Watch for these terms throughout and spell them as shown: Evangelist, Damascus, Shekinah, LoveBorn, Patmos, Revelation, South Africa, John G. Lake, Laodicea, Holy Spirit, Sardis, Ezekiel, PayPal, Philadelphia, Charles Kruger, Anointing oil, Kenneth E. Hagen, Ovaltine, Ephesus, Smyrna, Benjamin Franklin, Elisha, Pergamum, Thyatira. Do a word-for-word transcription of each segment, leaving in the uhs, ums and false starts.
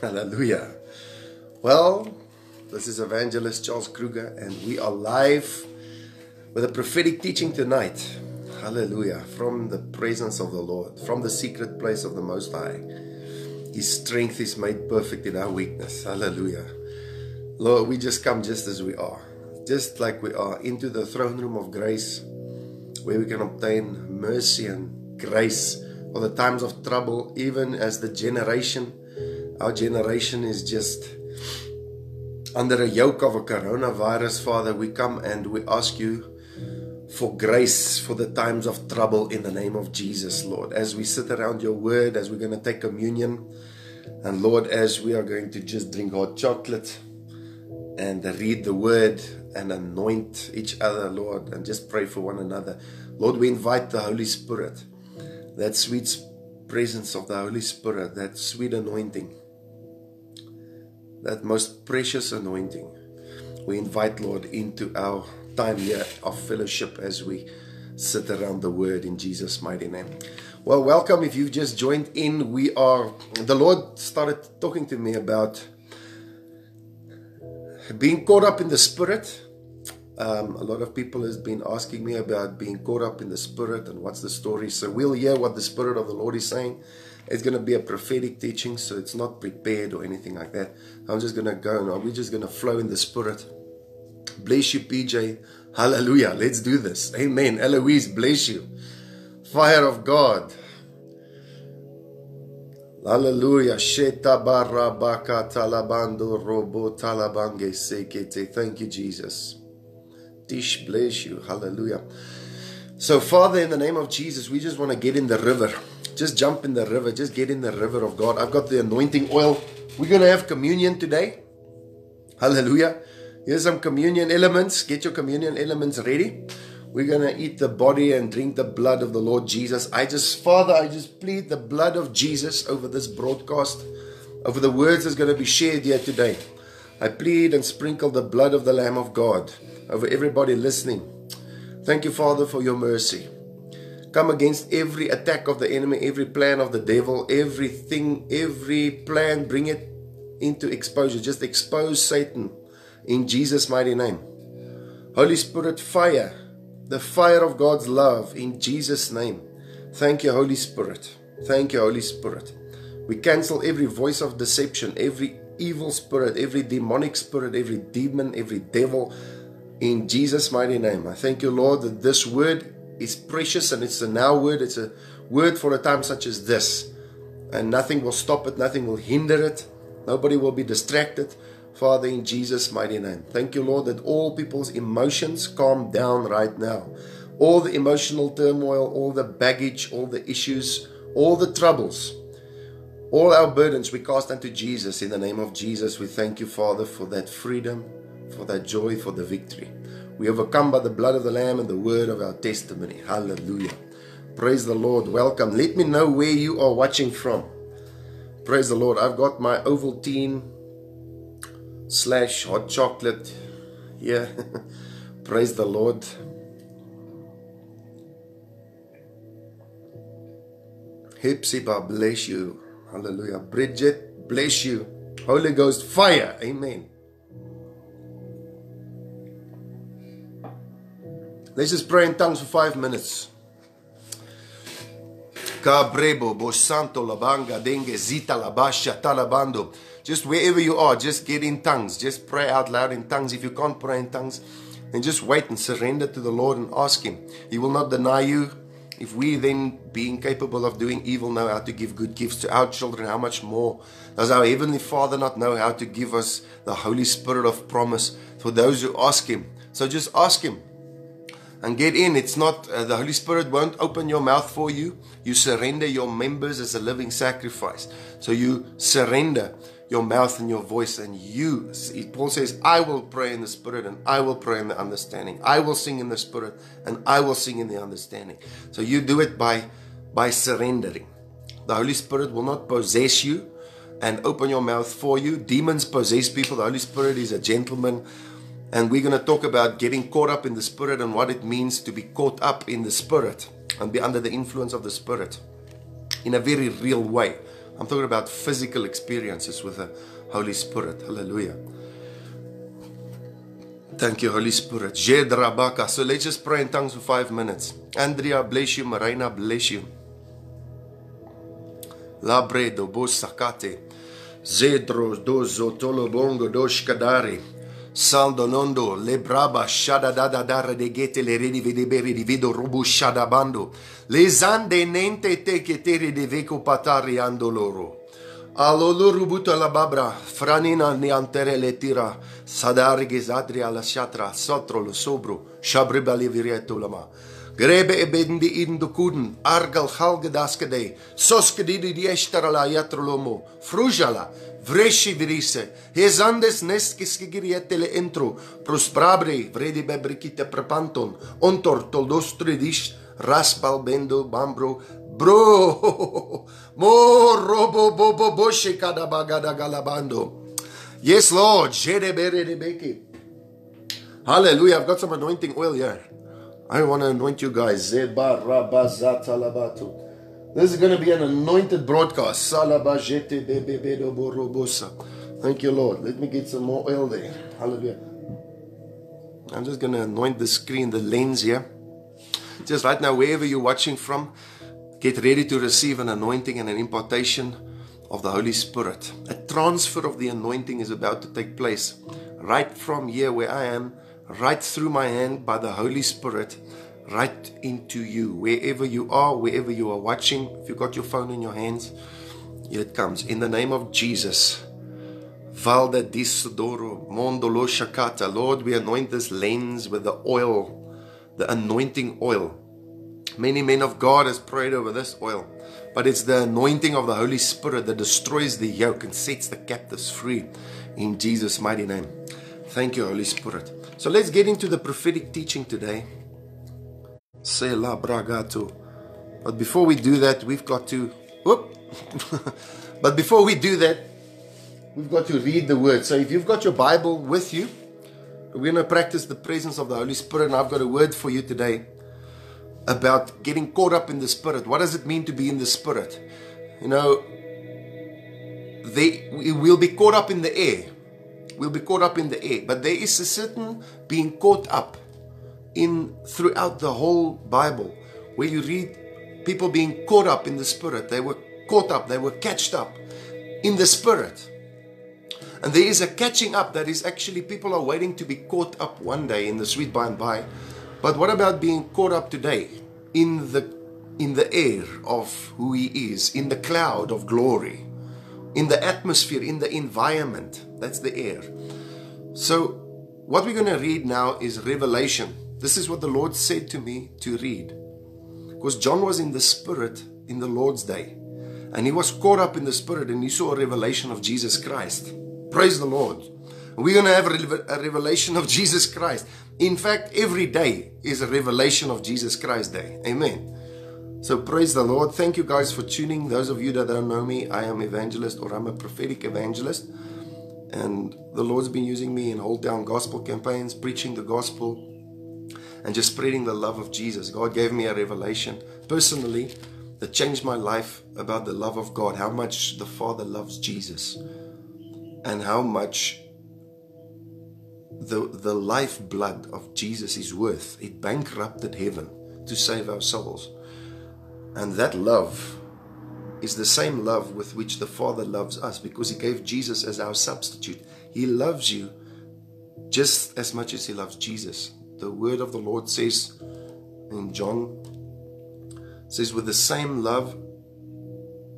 Hallelujah. Well, this is Evangelist Charles Kruger, and we are live with a prophetic teaching tonight. Hallelujah. From the presence of the Lord, from the secret place of the Most High. His strength is made perfect in our weakness. Hallelujah. Lord, we just come just as we are, just like we are, into the throne room of grace, where we can obtain mercy and grace for the times of trouble, even as the generation, our generation is just under a yoke of a coronavirus. Father, we come and we ask you for grace for the times of trouble in the name of Jesus, Lord. As we sit around your word, as we're going to take communion, and Lord, as we are going to just drink hot chocolate and read the word and anoint each other, Lord, and just pray for one another. Lord, we invite the Holy Spirit, that sweet presence of the Holy Spirit, that sweet anointing, that most precious anointing. We invite, Lord, into our time here of fellowship as we sit around the word in Jesus' mighty name. Well, welcome if you've just joined in. We are, the Lord started talking to me about being caught up in the Spirit. Um, a lot of people has been asking me about being caught up in the Spirit and what's the story. So we'll hear what the Spirit of the Lord is saying. It's going to be a prophetic teaching, so it's not prepared or anything like that. I'm just going to go and we're just going to flow in the Spirit. Bless you, P J. Hallelujah. Let's do this. Amen. Eloise, bless you. Fire of God. Hallelujah. Thank you, Jesus. Tish, bless you. Hallelujah. So, Father, in the name of Jesus, we just want to get in the river. Just jump in the river. Just get in the river of God. I've got the anointing oil. We're going to have communion today. Hallelujah. Here's some communion elements. Get your communion elements ready. We're going to eat the body and drink the blood of the Lord Jesus. I just, Father, I just plead the blood of Jesus over this broadcast, over the words that's going to be shared here today. I plead and sprinkle the blood of the Lamb of God over everybody listening. Thank you, Father, for your mercy. Come against every attack of the enemy, every plan of the devil, everything, every plan. Bring it into exposure. Just expose Satan in Jesus' mighty name. Holy Spirit, fire. The fire of God's love in Jesus' name. Thank you, Holy Spirit. Thank you, Holy Spirit. We cancel every voice of deception, every evil spirit, every demonic spirit, every demon, every devil in Jesus' mighty name. I thank you, Lord, that this word is precious and it's a now word. It's a word for a time such as this. And nothing will stop it. Nothing will hinder it. Nobody will be distracted. Father, in Jesus' mighty name. Thank you, Lord, that all people's emotions calm down right now. All the emotional turmoil, all the baggage, all the issues, all the troubles, all our burdens we cast unto Jesus. In the name of Jesus, we thank you, Father, for that freedom, for that joy, for the victory. We overcome by the blood of the Lamb and the word of our testimony. Hallelujah. Praise the Lord. Welcome. Let me know where you are watching from. Praise the Lord. I've got my Ovaltine slash hot chocolate. Yeah. Praise the Lord. Hepzibah, bless you. Hallelujah. Bridget, bless you. Holy Ghost fire. Amen. Let's just pray in tongues for five minutes. Cabrebo, Bosanto, Labanga, Dengue, Zita, Labasha, Talabando. Just wherever you are, just get in tongues. Just pray out loud in tongues. If you can't pray in tongues, then just wait and surrender to the Lord and ask Him. He will not deny you. If we then, being capable of doing evil, know how to give good gifts to our children, how much more does our Heavenly Father not know how to give us the Holy Spirit of promise for those who ask Him? So just ask Him and get in. It's not, uh, the Holy Spirit won't open your mouth for you. You surrender your members as a living sacrifice. So you surrender your mouth and your voice, and you, Paul says, I will pray in the Spirit and I will pray in the understanding. I will sing in the Spirit and I will sing in the understanding. So you do it by, by surrendering. The Holy Spirit will not possess you and open your mouth for you. Demons possess people. The Holy Spirit is a gentleman. And we're going to talk about getting caught up in the Spirit and what it means to be caught up in the Spirit and be under the influence of the Spirit in a very real way. I'm talking about physical experiences with the Holy Spirit. Hallelujah. Thank you, Holy Spirit. So let's just pray in tongues for five minutes. Andrea, bless you. Marina, bless you. Labre do Bosakate. Zedro do Zotolobongo do Shkadari. Saldo nondo le braba shada da da da de gete le redi vede beri di vedo rubu shada bando le zande nente te che te de veco patari ando loro alolo rubuta la babra franina niantere le tira sadari gesadri alla shatra sotro lo sobro shabriba le vireto lama grebe e bendi in do kuden argal halge daskede soskedi di estara la yatrolomo frujala vreši virise, hezandes neskeskigirietele entro, prosprabrei vredi bebrikite prepanton, ontor toldostridis, rasbalbendo bambro, bro, mo robo bobo boshi kadabagada galabando. Yes, Lord, jedebere. Hallelujah, I've got some anointing oil here. I want to anoint you guys. Zebarabazatalabato. This is going to be an anointed broadcast. Thank you, Lord. Let me get some more oil there. Hallelujah. I'm just going to anoint the screen, the lens here. Just right now, wherever you're watching from, get ready to receive an anointing and an impartation of the Holy Spirit. A transfer of the anointing is about to take place. Right from here where I am, right through my hand by the Holy Spirit, right into you, wherever you are, wherever you are watching. If you've got your phone in your hands, here it comes. In the name of Jesus. Valda Disodoro, Mondolo Shakata. Lord, we anoint this lens with the oil, the anointing oil. Many men of God has prayed over this oil, but it's the anointing of the Holy Spirit that destroys the yoke and sets the captives free in Jesus' mighty name. Thank you, Holy Spirit. So let's get into the prophetic teaching today. But before we do that, we've got to whoop. But before we do that, we've got to read the word. So if you've got your Bible with you, we're going to practice the presence of the Holy Spirit. And I've got a word for you today about getting caught up in the Spirit. What does it mean to be in the Spirit? You know, they we'll be caught up in the air. We'll be caught up in the air. But there is a certain being caught up in throughout the whole Bible, where you read people being caught up in the Spirit. They were caught up, they were catched up in the Spirit. And there is a catching up that is actually people are waiting to be caught up one day in the sweet by and by. But what about being caught up today in the in the air of who He is, in the cloud of glory, in the atmosphere, in the environment? That's the air. So what we're going to read now is Revelation. This is what the Lord said to me to read. Because John was in the Spirit in the Lord's day. And he was caught up in the Spirit and he saw a revelation of Jesus Christ. Praise the Lord. We're going to have a revelation of Jesus Christ. In fact, every day is a revelation of Jesus Christ day. Amen. So praise the Lord. Thank you guys for tuning. Those of you that don't know me, I am Evangelist, or I'm a prophetic evangelist. And the Lord's been using me in hold down gospel campaigns, preaching the gospel, and just spreading the love of Jesus. God gave me a revelation personally that changed my life about the love of God, how much the Father loves Jesus, and how much the, the lifeblood of Jesus is worth. It bankrupted heaven to save our souls. And that love is the same love with which the Father loves us, because He gave Jesus as our substitute. He loves you just as much as He loves Jesus. The word of the Lord says in John, says, with the same love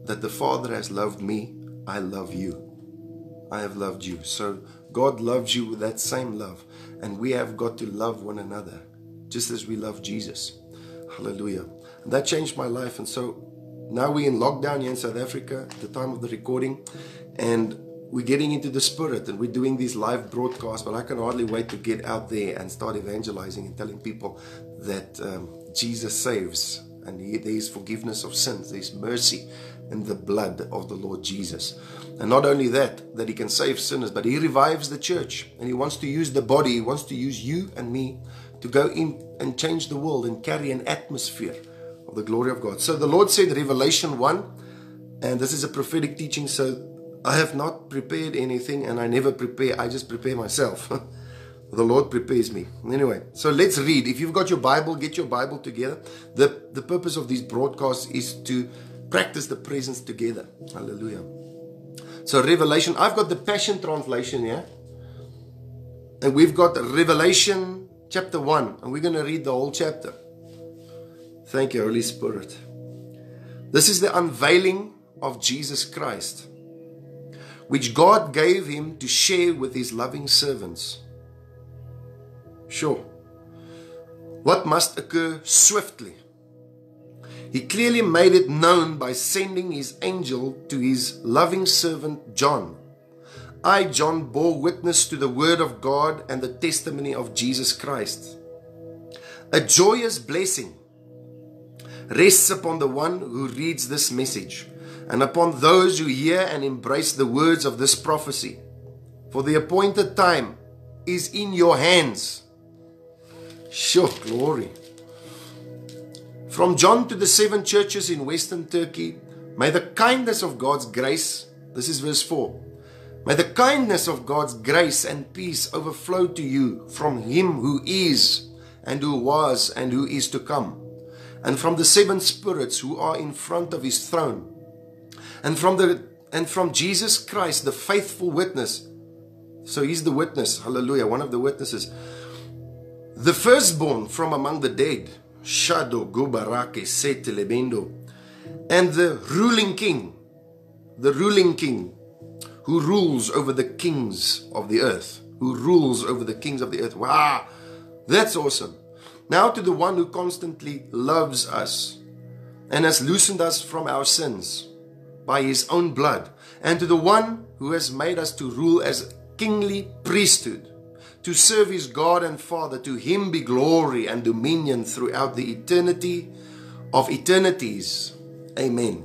that the Father has loved me, I love you. I have loved you. So God loves you with that same love. And we have got to love one another just as we love Jesus. Hallelujah. And that changed my life. And so now we're in lockdown here in South Africa at the time of the recording. And we're getting into the Spirit and we're doing these live broadcasts, but I can hardly wait to get out there and start evangelizing and telling people that um, Jesus saves, and he, there is forgiveness of sins, there is mercy in the blood of the Lord Jesus. And not only that, that He can save sinners, but He revives the church, and He wants to use the body, He wants to use you and me to go in and change the world and carry an atmosphere of the glory of God. So the Lord said, Revelation one, And this is a prophetic teaching, so I have not prepared anything, and I never prepare. I just prepare myself. The Lord prepares me. Anyway, so let's read. If you've got your Bible, get your Bible together. The, the purpose of these broadcasts is to practice the presence together. Hallelujah. So Revelation. I've got the Passion Translation here. And we've got Revelation chapter one. And we're going to read the whole chapter. Thank you, Holy Spirit. This is the unveiling of Jesus Christ, which God gave him to share with his loving servants. Sure. What must occur swiftly? He clearly made it known by sending his angel to his loving servant John. I, John, bore witness to the word of God and the testimony of Jesus Christ. A joyous blessing rests upon the one who reads this message and upon those who hear and embrace the words of this prophecy. For the appointed time is in your hands. Sure, glory. From John to the seven churches in Western Turkey, may the kindness of God's grace, this is verse four, may the kindness of God's grace and peace overflow to you from him who is and who was and who is to come, and from the seven spirits who are in front of his throne, and from the and from Jesus Christ, the faithful witness. So he's the witness, hallelujah, one of the witnesses, the firstborn from among the dead, Shado Gobarake Sete Lebendo, and the ruling king, the ruling king who rules over the kings of the earth, who rules over the kings of the earth. Wow, that's awesome. Now to the one who constantly loves us and has loosened us from our sins by his own blood, and to the one who has made us to rule as kingly priesthood, to serve his God and Father, to him be glory and dominion throughout the eternity of eternities. Amen.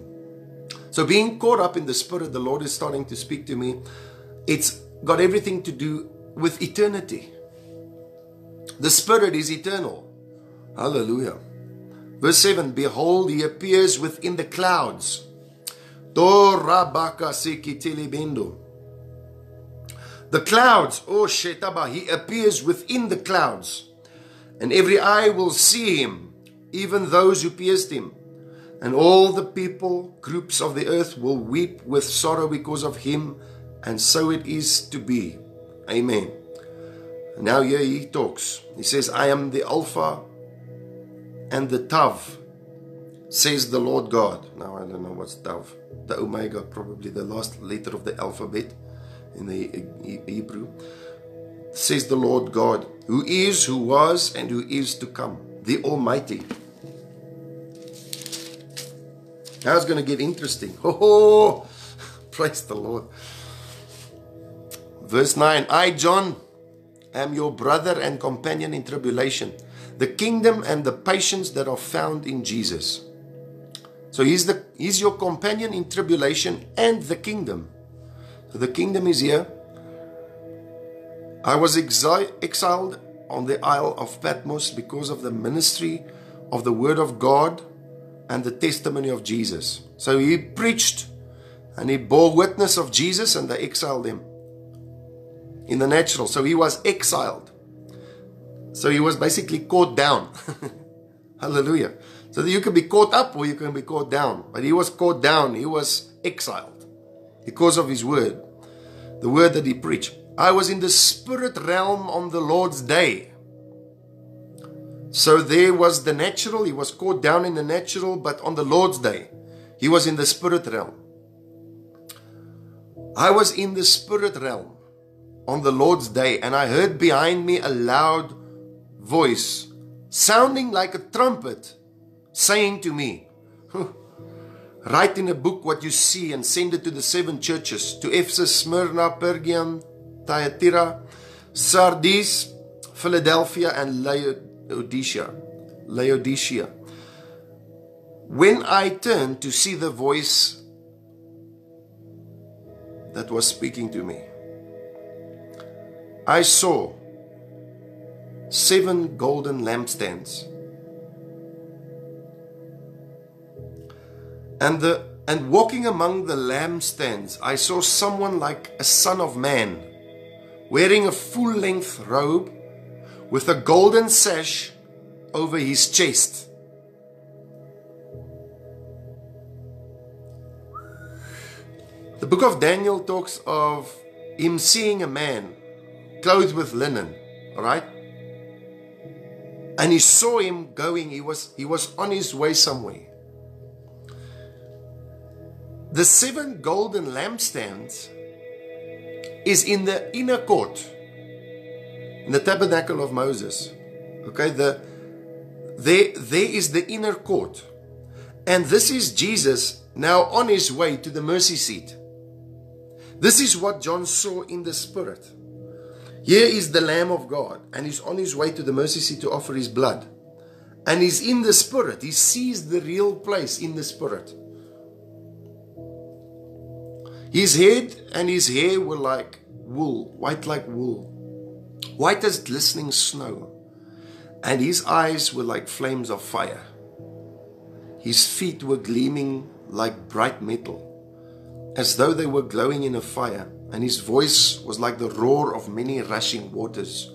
So being caught up in the Spirit, the Lord is starting to speak to me. It's got everything to do with eternity. The Spirit is eternal. Hallelujah. Verse seven, behold, he appears within the clouds. The clouds, oh Shetaba, he appears within the clouds, and every eye will see him, even those who pierced him. And all the people, groups of the earth, will weep with sorrow because of him, and so it is to be. Amen. Now here he talks. He says, I am the Alpha and the Tav, says the Lord God. Now I don't know what's Tav. The Omega, probably the last letter of the alphabet in the Hebrew, says the Lord God, who is, who was, and who is to come, the Almighty. Now it's going to get interesting. Ho ho! Praise the Lord. Verse nine, I, John, am your brother and companion in tribulation, the kingdom and the patience that are found in Jesus. So he's, the, he's your companion in tribulation and the kingdom. The kingdom is here. I was exi exiled on the Isle of Patmos because of the ministry of the word of God and the testimony of Jesus. So he preached and he bore witness of Jesus, and they exiled him in the natural. So he was exiled. So he was basically caught down. Hallelujah. So that you can be caught up or you can be caught down. But he was caught down. He was exiled because of his word, the word that he preached. I was in the spirit realm on the Lord's day. So there was the natural. He was caught down in the natural, but on the Lord's day, he was in the spirit realm. I was in the spirit realm on the Lord's day, and I heard behind me a loud voice sounding like a trumpet saying to me, write in a book what you see and send it to the seven churches, to Ephesus, Smyrna, Pergamum, Thyatira, Sardis, Philadelphia, and Laodicea. Laodicea. When I turned to see the voice that was speaking to me, I saw seven golden lampstands. And the And walking among the lampstands, I saw someone like a son of man, wearing a full-length robe with a golden sash over his chest. The book of Daniel talks of him seeing a man clothed with linen, all right? And he saw him going, he was, he was on his way somewhere. The seven golden lampstands is in the inner court, in the tabernacle of Moses. Okay, the, there, there is the inner court. And this is Jesus now on his way to the mercy seat. This is what John saw in the Spirit. Here is the Lamb of God, and he's on his way to the mercy seat to offer his blood. And he's in the Spirit. He sees the real place in the Spirit. His head and his hair were like wool, white like wool, white as glistening snow. And his eyes were like flames of fire. His feet were gleaming like bright metal, as though they were glowing in a fire. And his voice was like the roar of many rushing waters,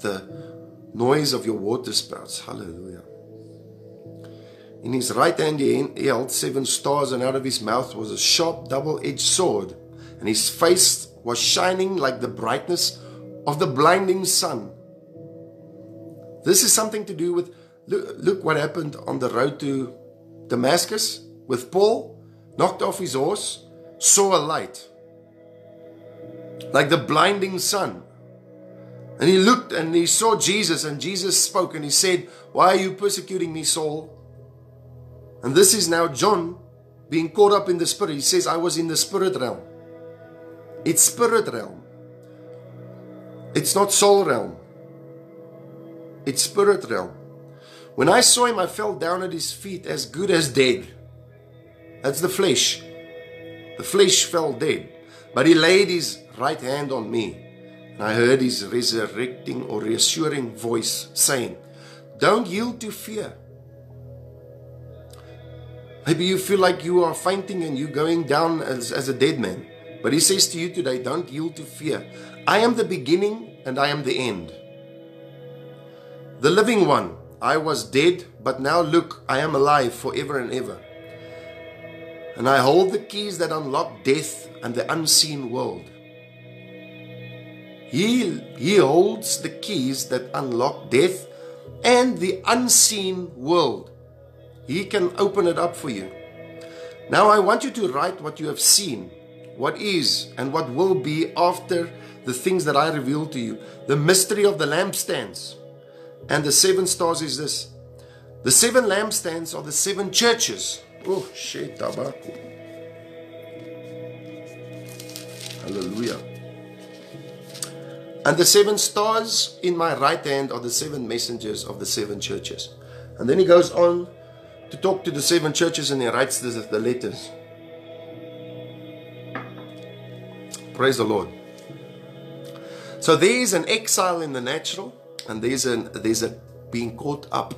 the noise of your waterspouts. Hallelujah. In his right hand he held seven stars, and out of his mouth was a sharp double-edged sword, and his face was shining like the brightness of the blinding sun. This is something to do with, look, look what happened on the road to Damascus with Paul, knocked off his horse, saw a light, like the blinding sun. And he looked and he saw Jesus, and Jesus spoke and he said, "Why are you persecuting me, Saul?" And this is now John being caught up in the Spirit. He says, I was in the Spirit realm. It's Spirit realm. It's not soul realm. It's Spirit realm. When I saw him, I fell down at his feet as good as dead. That's the flesh. The flesh fell dead. But he laid his right hand on me. And I heard his resurrecting or reassuring voice saying, "Don't yield to fear." Maybe you feel like you are fainting and you're going down as, as a dead man. But he says to you today, don't yield to fear. I am the beginning and I am the end. The living one, I was dead, but now look, I am alive forever and ever. And I hold the keys that unlock death and the unseen world. He, he holds the keys that unlock death and the unseen world. He can open it up for you. Now I want you to write what you have seen, what is and what will be after the things that I reveal to you. The mystery of the lampstands and the seven stars is this. The seven lampstands are the seven churches. Oh, shit, tabaco. Hallelujah. And the seven stars in my right hand are the seven messengers of the seven churches. And then he goes on to talk to the seven churches, and he writes this, the letters. Praise the Lord. So there is an exile in the natural, and there's an there's a being caught up.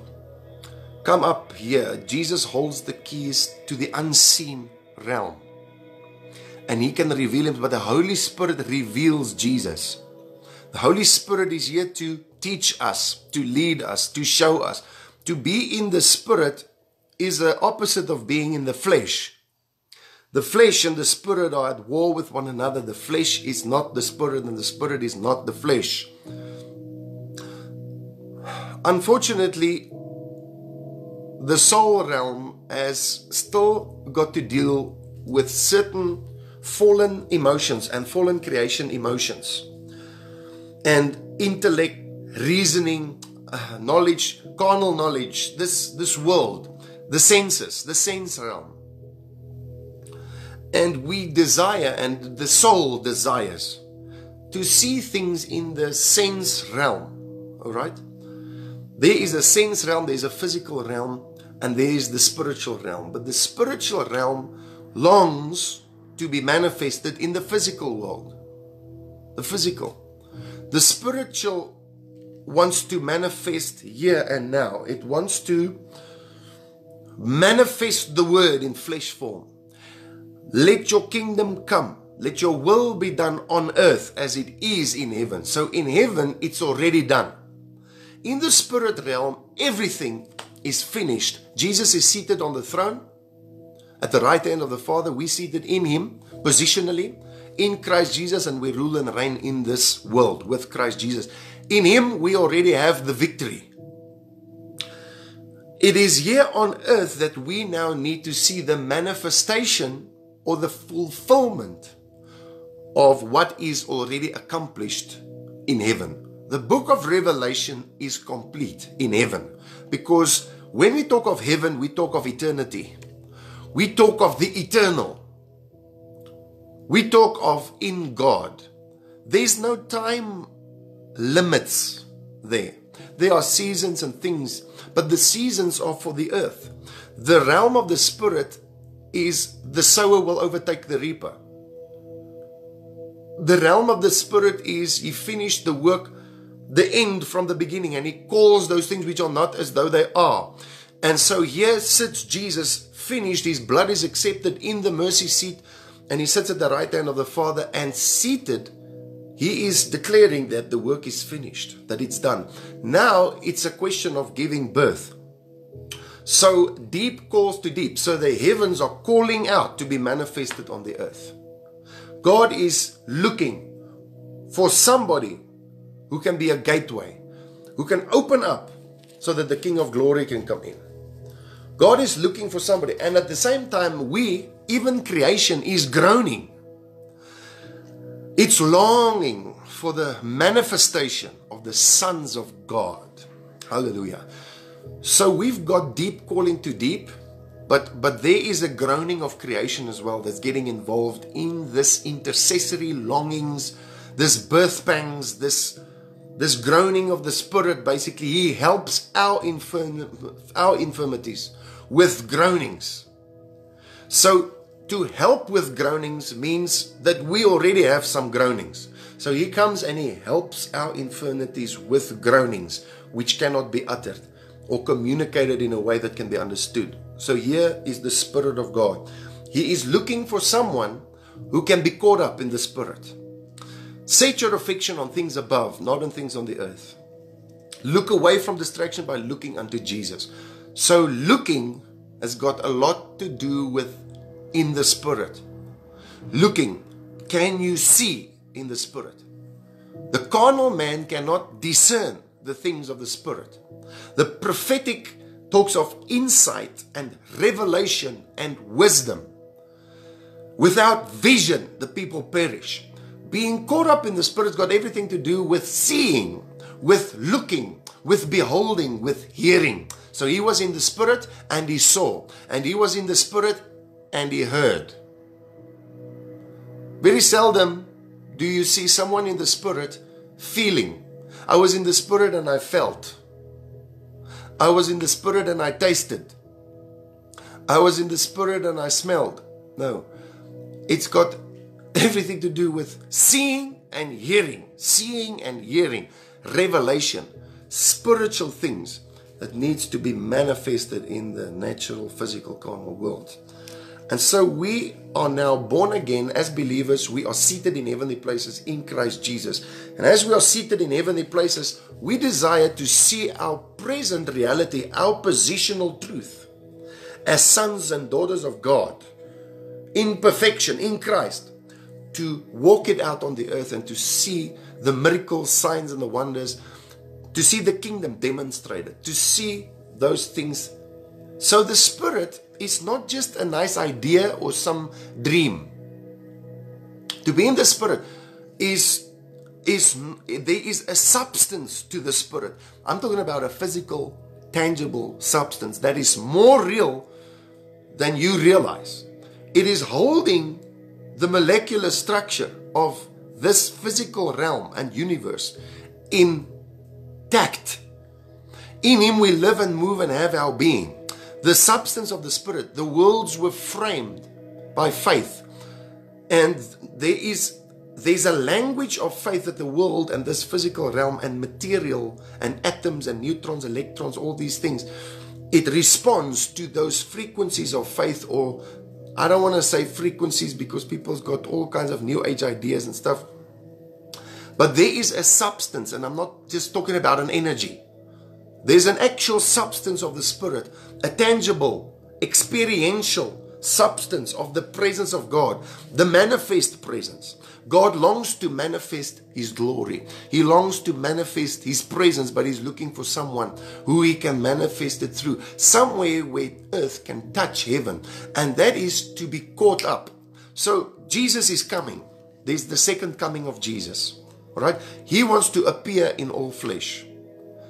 Come up here. Jesus holds the keys to the unseen realm, and he can reveal him. But the Holy Spirit reveals Jesus. The Holy Spirit is here to teach us, to lead us, to show us. To be in the Spirit is the opposite of being in the flesh. The flesh and the Spirit are at war with one another. The flesh is not the Spirit, and the Spirit is not the flesh. Unfortunately, the soul realm has still got to deal with certain fallen emotions and fallen creation emotions. And intellect, reasoning, uh, knowledge, carnal knowledge, this, this world. The senses, the sense realm. And we desire, and the soul desires, to see things in the sense realm. Alright? There is a sense realm, there is a physical realm, and there is the spiritual realm. But the spiritual realm longs to be manifested in the physical world. The physical. The spiritual wants to manifest here and now. It wants to manifest the word in flesh form. Let your kingdom come. Let your will be done on earth as it is in heaven. So in heaven, it's already done. In the spirit realm, everything is finished. Jesus is seated on the throne at the right hand of the Father. We're seated in Him, positionally, in Christ Jesus, and we rule and reign in this world with Christ Jesus. In Him, we already have the victory. It is here on earth that we now need to see the manifestation or the fulfillment of what is already accomplished in heaven. The book of Revelation is complete in heaven, because when we talk of heaven, we talk of eternity. We talk of the eternal. We talk of in God. There's no time limits there. There are seasons and things, but the seasons are for the earth. The realm of the spirit is the sower will overtake the reaper. The realm of the spirit is He finished the work, the end from the beginning, and He calls those things which are not as though they are. And so here sits Jesus, finished, His blood is accepted in the mercy seat, and He sits at the right hand of the Father, and seated, He is declaring that the work is finished, that it's done. Now it's a question of giving birth. So deep calls to deep. So the heavens are calling out to be manifested on the earth. God is looking for somebody who can be a gateway, who can open up so that the King of Glory can come in. God is looking for somebody. And at the same time, we, even creation, is groaning. It's longing for the manifestation of the sons of God. Hallelujah. So we've got deep calling to deep, but, but there is a groaning of creation as well that's getting involved in this intercessory longings, this birth pangs, this, this groaning of the Spirit. Basically, He helps our, infirm, our infirmities with groanings. So to help with groanings means that we already have some groanings. So He comes and He helps our infirmities with groanings, which cannot be uttered or communicated in a way that can be understood. So here is the Spirit of God. He is looking for someone who can be caught up in the Spirit. Set your affection on things above, not on things on the earth. Look away from distraction by looking unto Jesus. So looking has got a lot to do with in the Spirit. Looking, can you see in the Spirit? The carnal man cannot discern the things of the Spirit. The prophetic talks of insight and revelation and wisdom. Without vision, the people perish. Being caught up in the Spirit's got everything to do with seeing, with looking, with beholding, with hearing. So he was in the Spirit and he saw, and he was in the Spirit and he heard. Very seldom do you see someone in the Spirit feeling. I was in the Spirit and I felt. I was in the Spirit and I tasted. I was in the Spirit and I smelled. No. It's got everything to do with seeing and hearing. Seeing and hearing. Revelation. Spiritual things that needs to be manifested in the natural, physical, carnal world. And so we are now born again as believers. We are seated in heavenly places in Christ Jesus. And as we are seated in heavenly places, we desire to see our present reality, our positional truth, as sons and daughters of God, in perfection, in Christ, to walk it out on the earth and to see the miracles, signs and the wonders, to see the kingdom demonstrated, to see those things. So the Spirit is not just a nice idea or some dream. To be in the Spirit is, is there is a substance to the Spirit. I'm talking about a physical, tangible substance that is more real than you realize. It is holding the molecular structure of this physical realm and universe intact. In Him we live and move and have our being. The substance of the Spirit, the worlds were framed by faith. And there is there's a language of faith that the world and this physical realm and material and atoms and neutrons, electrons, all these things, it responds to those frequencies of faith or I don't want to say frequencies because people's got all kinds of new age ideas and stuff. But there is a substance, and I'm not just talking about an energy. There's an actual substance of the Spirit, a tangible, experiential substance of the presence of God, the manifest presence. God longs to manifest His glory. He longs to manifest His presence, but He's looking for someone who He can manifest it through. Somewhere where earth can touch heaven, and that is to be caught up. So Jesus is coming. There's the second coming of Jesus. All right? He wants to appear in all flesh.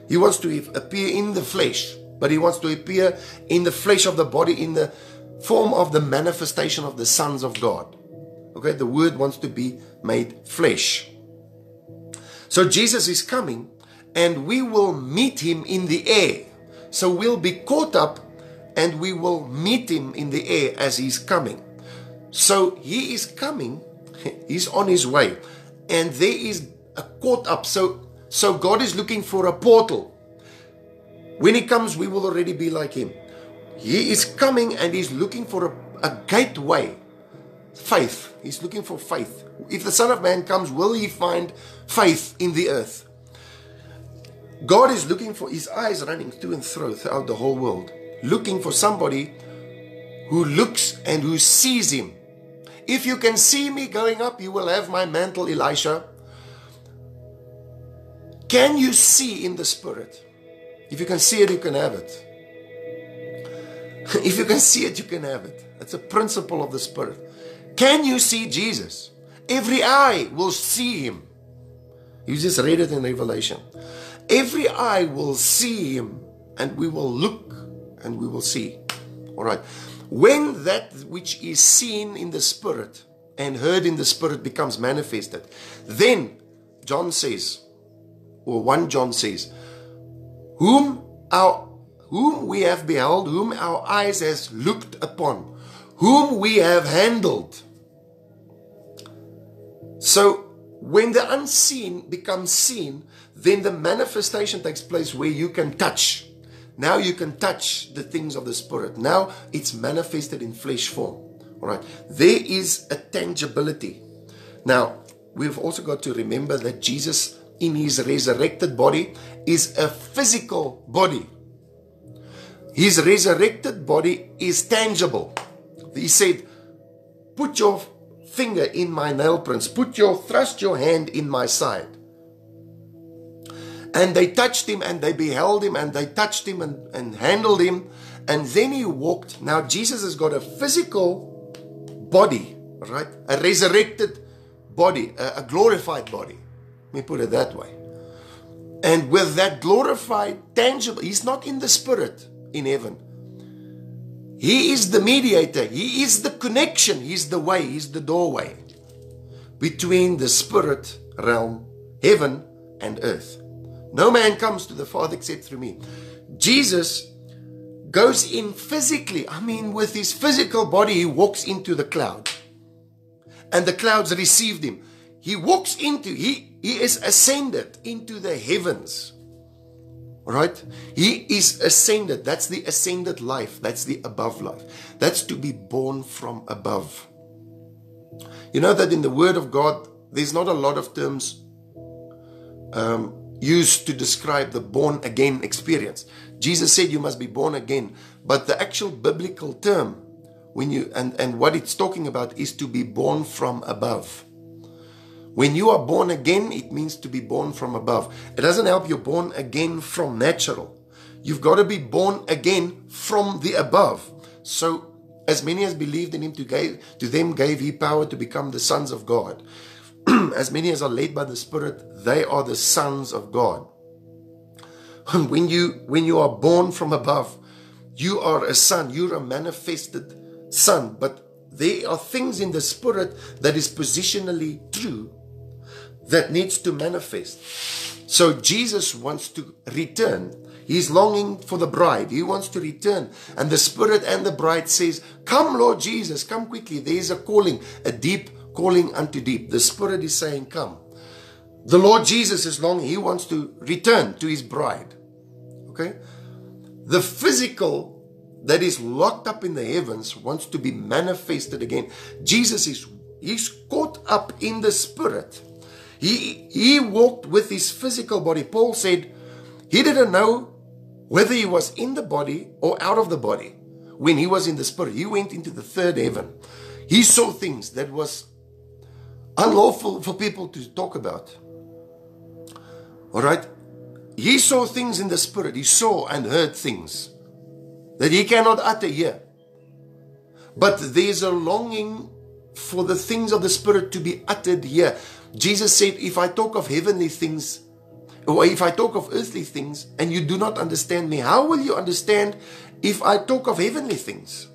He wants to appear in the flesh, but He wants to appear in the flesh of the body, in the form of the manifestation of the sons of God. Okay, the Word wants to be made flesh. So Jesus is coming, and we will meet Him in the air. So we'll be caught up, and we will meet Him in the air as He's coming. So He is coming, He's on His way, and there is a caught up. So So God is looking for a portal. When He comes, we will already be like Him. He is coming and He's looking for a, a gateway. Faith. He's looking for faith. If the Son of Man comes, will He find faith in the earth? God is looking for His eyes running to and fro throughout the whole world, looking for somebody who looks and who sees Him. If you can see me going up, you will have my mantle, Elisha. Can you see in the Spirit? If you can see it, you can have it. If you can see it, you can have it. That's a principle of the Spirit. Can you see Jesus? Every eye will see Him. You just read it in Revelation. Every eye will see Him, and we will look and we will see. All right. When that which is seen in the Spirit and heard in the Spirit becomes manifested, then John says, or First John says, whom our whom we have beheld, whom our eyes has looked upon, whom we have handled. So when the unseen becomes seen, then the manifestation takes place where you can touch. Now you can touch the things of the Spirit. Now it's manifested in flesh form. All right. There is a tangibility. Now we've also got to remember that Jesus in His resurrected body is a physical body. His resurrected body is tangible. He said, put your finger in my nail prints, put your thrust your hand in my side. And they touched Him, and they beheld Him, and they touched Him and, and handled Him, and then He walked. Now Jesus has got a physical body, right? A resurrected body, a, a glorified body. Let me put it that way. And with that glorified, tangible, He's not in the Spirit in heaven. He is the mediator. He is the connection. He's the way. He's the doorway between the Spirit realm, heaven, and earth. No man comes to the Father except through me. Jesus goes in physically. I mean, with His physical body, He walks into the cloud. And the clouds received Him. He walks into, He He is ascended into the heavens. All right? He is ascended. That's the ascended life. That's the above life. That's to be born from above. You know that in the Word of God, there's not a lot of terms um, used to describe the born again experience. Jesus said you must be born again. But the actual biblical term, when you and, and what it's talking about, is to be born from above. When you are born again, it means to be born from above. It doesn't help you're born again from natural. You've got to be born again from the above. So, as many as believed in Him, to, gave, to them gave He power to become the sons of God. As many as are led by the Spirit, they are the sons of God. When you, when you are born from above, you are a son. You're a manifested son. But there are things in the Spirit that is positionally true that needs to manifest. So Jesus wants to return. He's longing for the bride. He wants to return. And the Spirit and the bride says, come Lord Jesus, come quickly. There is a calling, a deep calling unto deep. The Spirit is saying, come. The Lord Jesus is longing. He wants to return to His bride. Okay? The physical that is locked up in the heavens wants to be manifested again. Jesus is he's caught up in the spirit. He, he walked with his physical body. Paul said he didn't know whether he was in the body or out of the body. When he was in the spirit, he went into the third heaven. He saw things that was unlawful for people to talk about. All right? He saw things in the spirit. He saw and heard things that he cannot utter here. But there's a longing for the things of the spirit to be uttered here. Jesus said, if I talk of heavenly things, or if I talk of earthly things, and you do not understand me, how will you understand if I talk of heavenly things?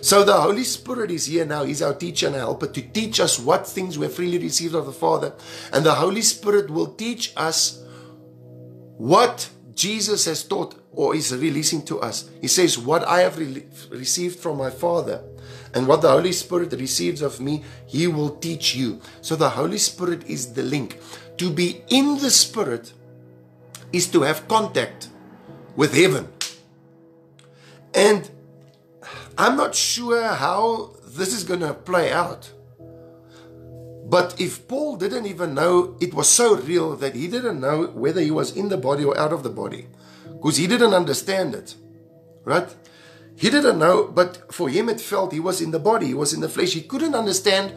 So the Holy Spirit is here now. He's our teacher and our helper to teach us what things we're freely received of the Father. And the Holy Spirit will teach us what Jesus has taught or is releasing to us. He says, what I have re- received from my Father and what the Holy Spirit receives of me, He will teach you. So the Holy Spirit is the link. To be in the Spirit is to have contact with heaven. And I'm not sure how this is going to play out. But if Paul didn't even know, it was so real that he didn't know whether he was in the body or out of the body. Because he didn't understand it. Right? He didn't know, but for him it felt he was in the body, he was in the flesh. He couldn't understand,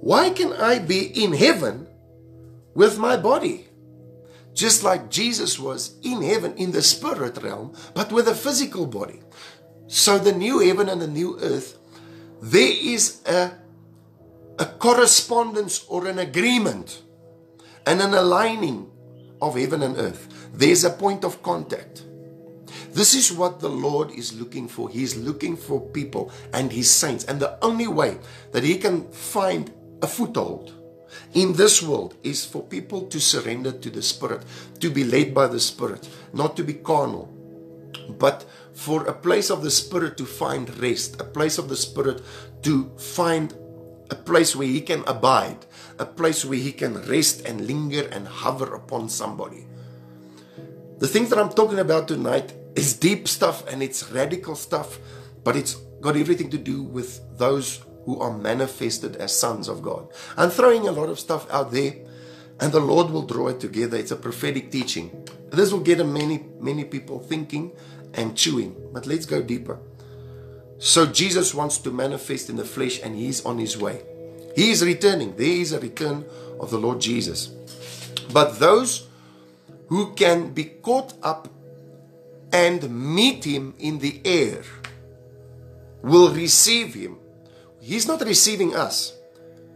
why can I be in heaven with my body? Just like Jesus was in heaven, in the spirit realm, but with a physical body. So the new heaven and the new earth, there is a, a correspondence or an agreement and an aligning of heaven and earth. There's a point of contact. This is what the Lord is looking for. He's looking for people and His saints. And the only way that He can find a foothold in this world is for people to surrender to the Spirit, to be led by the Spirit, not to be carnal, but for a place of the Spirit to find rest, a place of the Spirit to find a place where He can abide, a place where He can rest and linger and hover upon somebody. The things that I'm talking about tonight is deep stuff and it's radical stuff, but it's got everything to do with those who are manifested as sons of God. I'm throwing a lot of stuff out there and the Lord will draw it together. It's a prophetic teaching. This will get many, many people thinking and chewing, but let's go deeper. So Jesus wants to manifest in the flesh and He's on His way. He is returning. There is a return of the Lord Jesus. But those who can be caught up and meet Him in the air will receive Him. He's not receiving us.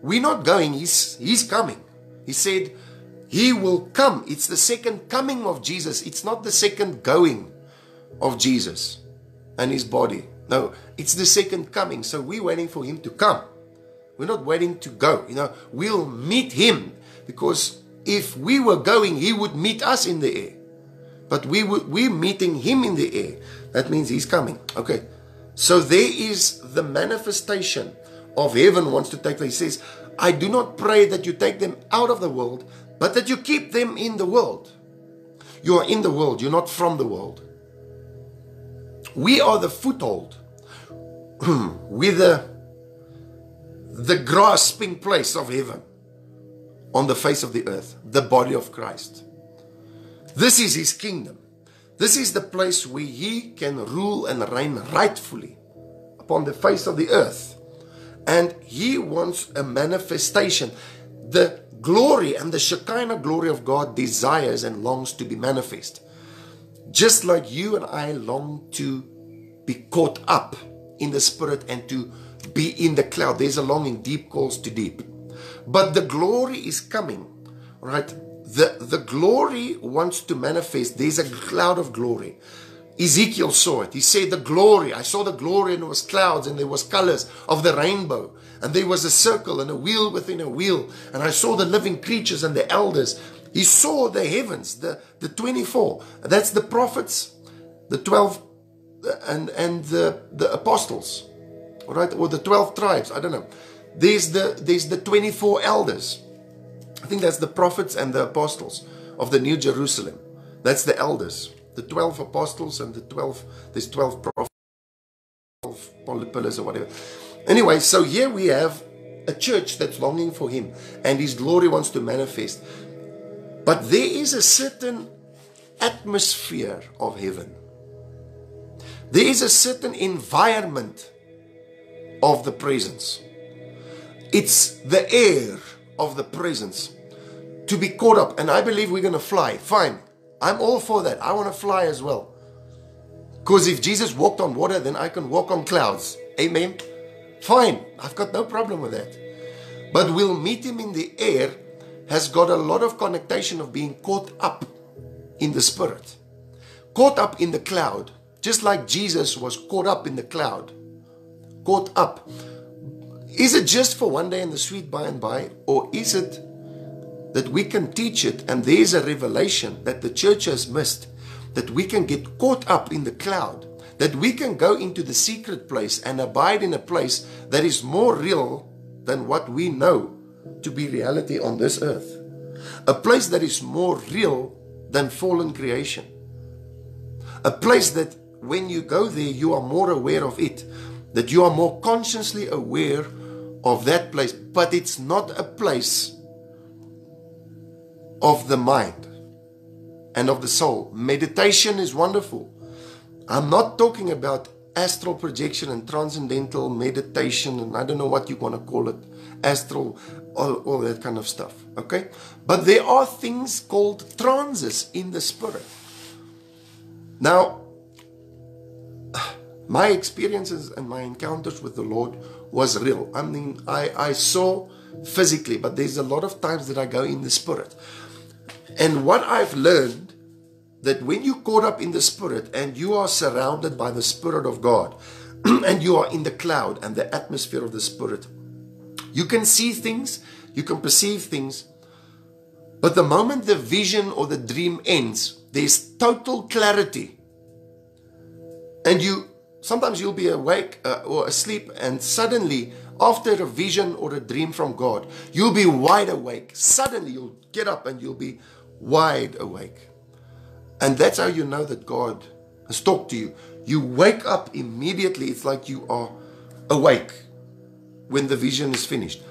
We're not going. He's, he's coming. He said He will come. It's the second coming of Jesus. It's not the second going of Jesus and His body. No, it's the second coming. So we're waiting for Him to come. We're not waiting to go. You know, we'll meet Him, because if we were going, He would meet us in the air. But we would, we're meeting Him in the air. That means He's coming. Okay. So there is the manifestation of heaven wants to take place. He says, I do not pray that you take them out of the world, but that you keep them in the world. You are in the world. You're not from the world. We are the foothold. We're the, the grasping place of heaven on the face of the earth, the body of Christ. This is His kingdom. This is the place where He can rule and reign rightfully upon the face of the earth. And He wants a manifestation. The glory and the Shekinah glory of God desires and longs to be manifest. Just like you and I long to be caught up in the Spirit and to be in the cloud. There's a longing, deep calls to deep. But the glory is coming, right? The, the glory wants to manifest. There's a cloud of glory. Ezekiel saw it. He said, the glory, I saw the glory, and it was clouds, and there was colors of the rainbow, and there was a circle and a wheel within a wheel, and I saw the living creatures and the elders. He saw the heavens, the, the twenty-four. That's the prophets, the twelve, and, and the, the apostles, all right? Or the twelve tribes, I don't know. There's the, there's the twenty-four elders. I think that's the prophets and the apostles of the New Jerusalem. That's the elders, the twelve apostles and the twelve, there's twelve prophets. of pillars or whatever. Anyway, so here we have a church that's longing for him and his glory wants to manifest. But there is a certain atmosphere of heaven. There is a certain environment of the presence. It's the air of the presence to be caught up. And I believe we're going to fly. Fine. I'm all for that. I want to fly as well. Because if Jesus walked on water, then I can walk on clouds. Amen. Fine. I've got no problem with that. But we'll meet him in the air has got a lot of connotation of being caught up in the spirit. Caught up in the cloud. Just like Jesus was caught up in the cloud. Caught up. Is it just for one day in the sweet by and by? Or is it that we can teach it and there's a revelation that the church has missed? That we can get caught up in the cloud. That we can go into the secret place and abide in a place that is more real than what we know to be reality on this earth. A place that is more real than fallen creation. A place that when you go there, you are more aware of it. That you are more consciously aware of that place. But it's not a place of the mind and of the soul. Meditation is wonderful. I'm not talking about astral projection and transcendental meditation and I don't know what you want to call it, astral, all, all that kind of stuff, okay? But there are things called trances in the spirit. Now, my experiences and my encounters with the Lord was real. I mean, I, I saw physically, but there's a lot of times that I go in the spirit. And what I've learned, that when you're caught up in the Spirit and you are surrounded by the Spirit of God and you are in the cloud and the atmosphere of the Spirit, you can see things, you can perceive things, but the moment the vision or the dream ends, there's total clarity. And you sometimes you'll be awake uh, or asleep and suddenly after a vision or a dream from God, you'll be wide awake. Suddenly you'll get up and you'll be wide awake. And that's how you know that God has talked to you. You wake up immediately. It's like you are awake when the vision is finished.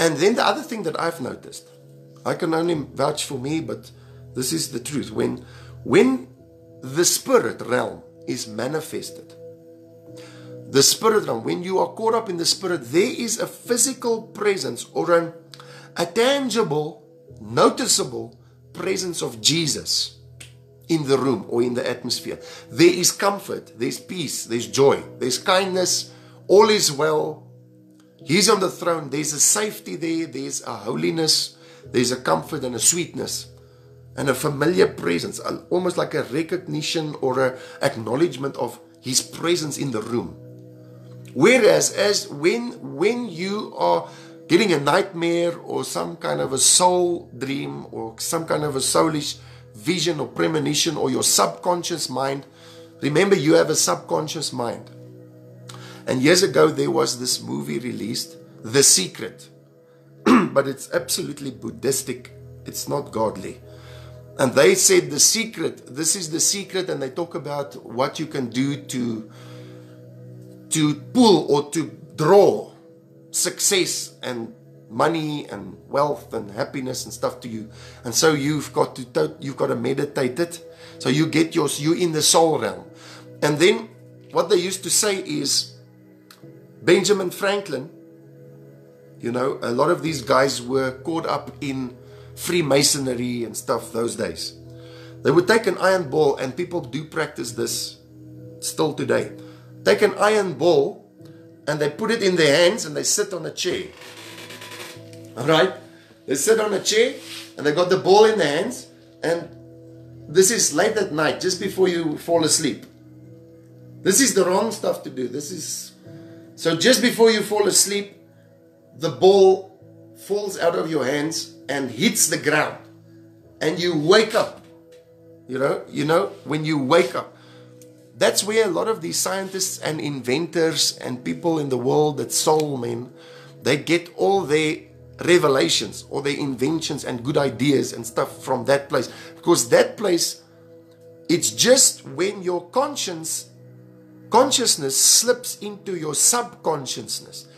And then the other thing that I've noticed, I can only vouch for me, but this is the truth. When, when the spirit realm is manifested, the spirit realm, when you are caught up in the spirit, there is a physical presence or an, a tangible, noticeable presence of Jesus in the room or in the atmosphere. There is comfort, there's peace, there's joy, there's kindness, all is well. He's on the throne, there's a safety there, there's a holiness, there's a comfort and a sweetness and a familiar presence, almost like a recognition or an acknowledgement of his presence in the room. Whereas as when, when you are getting a nightmare or some kind of a soul dream or some kind of a soulish vision or premonition or your subconscious mind. Remember, you have a subconscious mind. And years ago, there was this movie released, The Secret. But it's absolutely Buddhistic. It's not godly. And they said, the secret, this is the secret, and they talk about what you can do to, to pull or to draw success and money and wealth and happiness and stuff to you, and so you've got to you've got to meditate it. So you get your you in the soul realm, and then what they used to say is Benjamin Franklin. You know, a lot of these guys were caught up in Freemasonry and stuff those days. They would take an iron ball, and people do practice this still today. Take an iron ball, and they put it in their hands, and they sit on a chair. Alright, they sit on a chair and they got the ball in their hands, and this is late at night just before you fall asleep. This is the wrong stuff to do. This is so just before you fall asleep, the ball falls out of your hands and hits the ground, and you wake up. You know, you know, when you wake up, that's where a lot of these scientists and inventors and people in the world that soul men, they get all their revelations or their inventions and good ideas and stuff from that place, because that place, it's just when your conscience consciousness slips into your subconsciousness.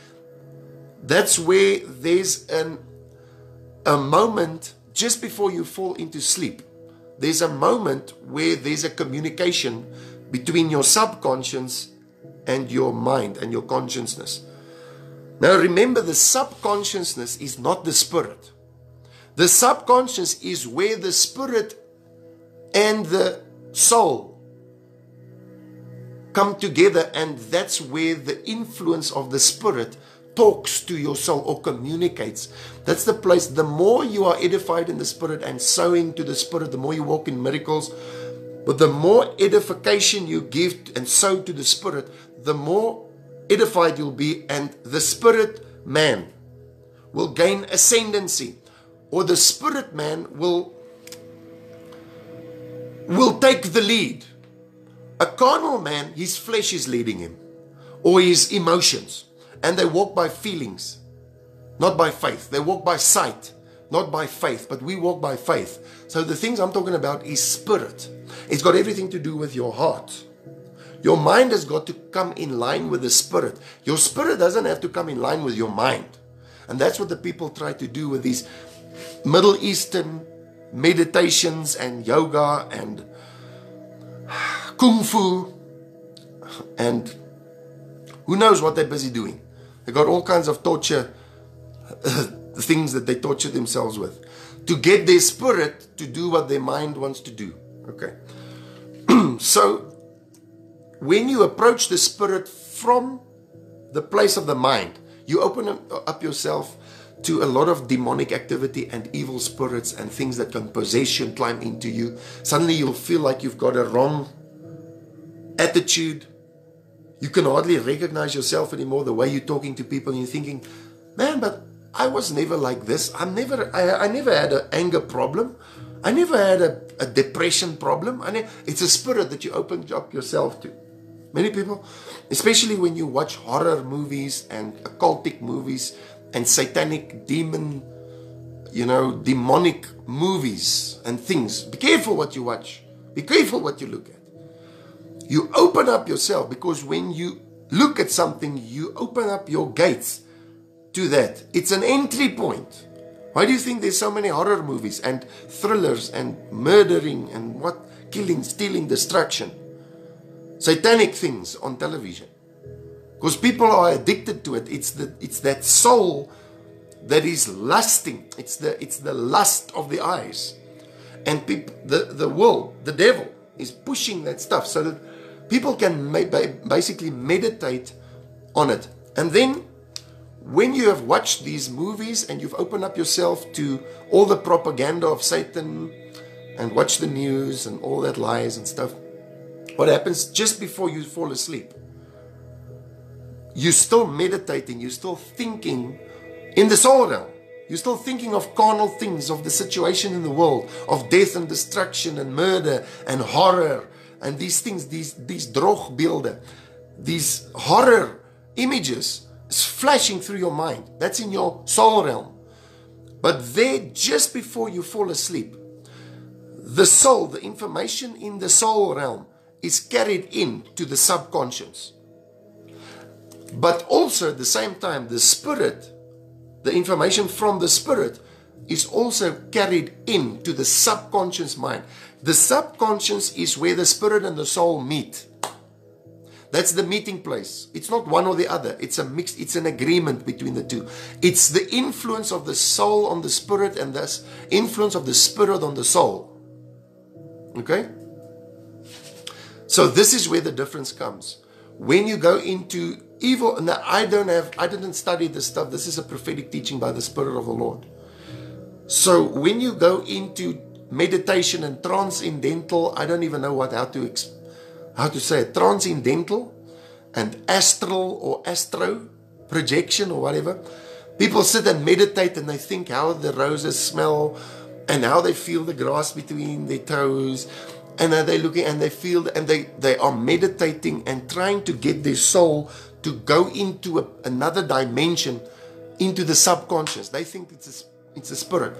That's where there's an, a moment just before you fall into sleep. There's a moment where there's a communication between your subconscious and your mind and your consciousness. Now remember, the subconsciousness is not the spirit. The subconscious is where the spirit and the soul come together, and that's where the influence of the spirit talks to your soul or communicates. That's the place. The more you are edified in the spirit and sowing to the spirit, the more you walk in miracles. But the more edification you give and sow to the spirit, the more edified you'll be, and the spirit man will gain ascendancy, or the spirit man will will take the lead. A carnal man, his flesh is leading him, or his emotions. And they walk by feelings, not by faith. They walk by sight, not by faith. But we walk by faith. So the things I'm talking about is spirit. It's got everything to do with your heart. Your mind has got to come in line with the spirit. Your spirit doesn't have to come in line with your mind. And that's what the people try to do with these Middle Eastern meditations and yoga and kung fu and who knows what they're busy doing. They got all kinds of torture uh, things that they torture themselves with to get their spirit to do what their mind wants to do. Okay. So when you approach the spirit from the place of the mind, you open up yourself to a lot of demonic activity and evil spirits and things that can possess you and climb into you. Suddenly you'll feel like you've got a wrong attitude. You can hardly recognize yourself anymore, the way you're talking to people, and you're thinking, man, but I was never like this. I'm never, I, I never had an anger problem. I never had a, a depression problem. I it's a spirit that you open up yourself to. Many people, especially when you watch horror movies and occultic movies and satanic demon, you know, demonic movies and things. Be careful what you watch. Be careful what you look at. You open up yourself, because when you look at something, you open up your gates to that. It's an entry point. Why do you think there's so many horror movies and thrillers and murdering and what? Killing, stealing, destruction. Satanic things on television. Because people are addicted to it. It's, the, it's that soul that is lusting. It's the, it's the lust of the eyes. And people, the, the world, the devil, is pushing that stuff so that people can basically meditate on it. And then when you have watched these movies and you've opened up yourself to all the propaganda of Satan and watch the news and all that lies and stuff, what happens just before you fall asleep? You're still meditating, you're still thinking in the soul realm. You're still thinking of carnal things, of the situation in the world, of death and destruction and murder and horror and these things, these, these droogbeelden, these horror images is flashing through your mind. That's in your soul realm. But there, just before you fall asleep, the soul, the information in the soul realm is carried in to the subconscious. But also at the same time, the spirit, the information from the spirit is also carried into the subconscious mind. The subconscious is where the spirit and the soul meet. That's the meeting place. It's not one or the other. It's a mix. It's an agreement between the two. It's the influence of the soul on the spirit and the influence of the spirit on the soul. Okay? So this is where the difference comes. When you go into evil, and I don't have, I didn't study this stuff. This is a prophetic teaching by the Spirit of the Lord. So when you go into meditation and transcendental, I don't even know what how to how to say it, transcendental and astral or astro projection or whatever, people sit and meditate and they think how the roses smell and how they feel the grass between their toes. And are they looking and they feel and they, they are meditating and trying to get their soul to go into a, another dimension, into the subconscious. They think it's a, it's a spirit.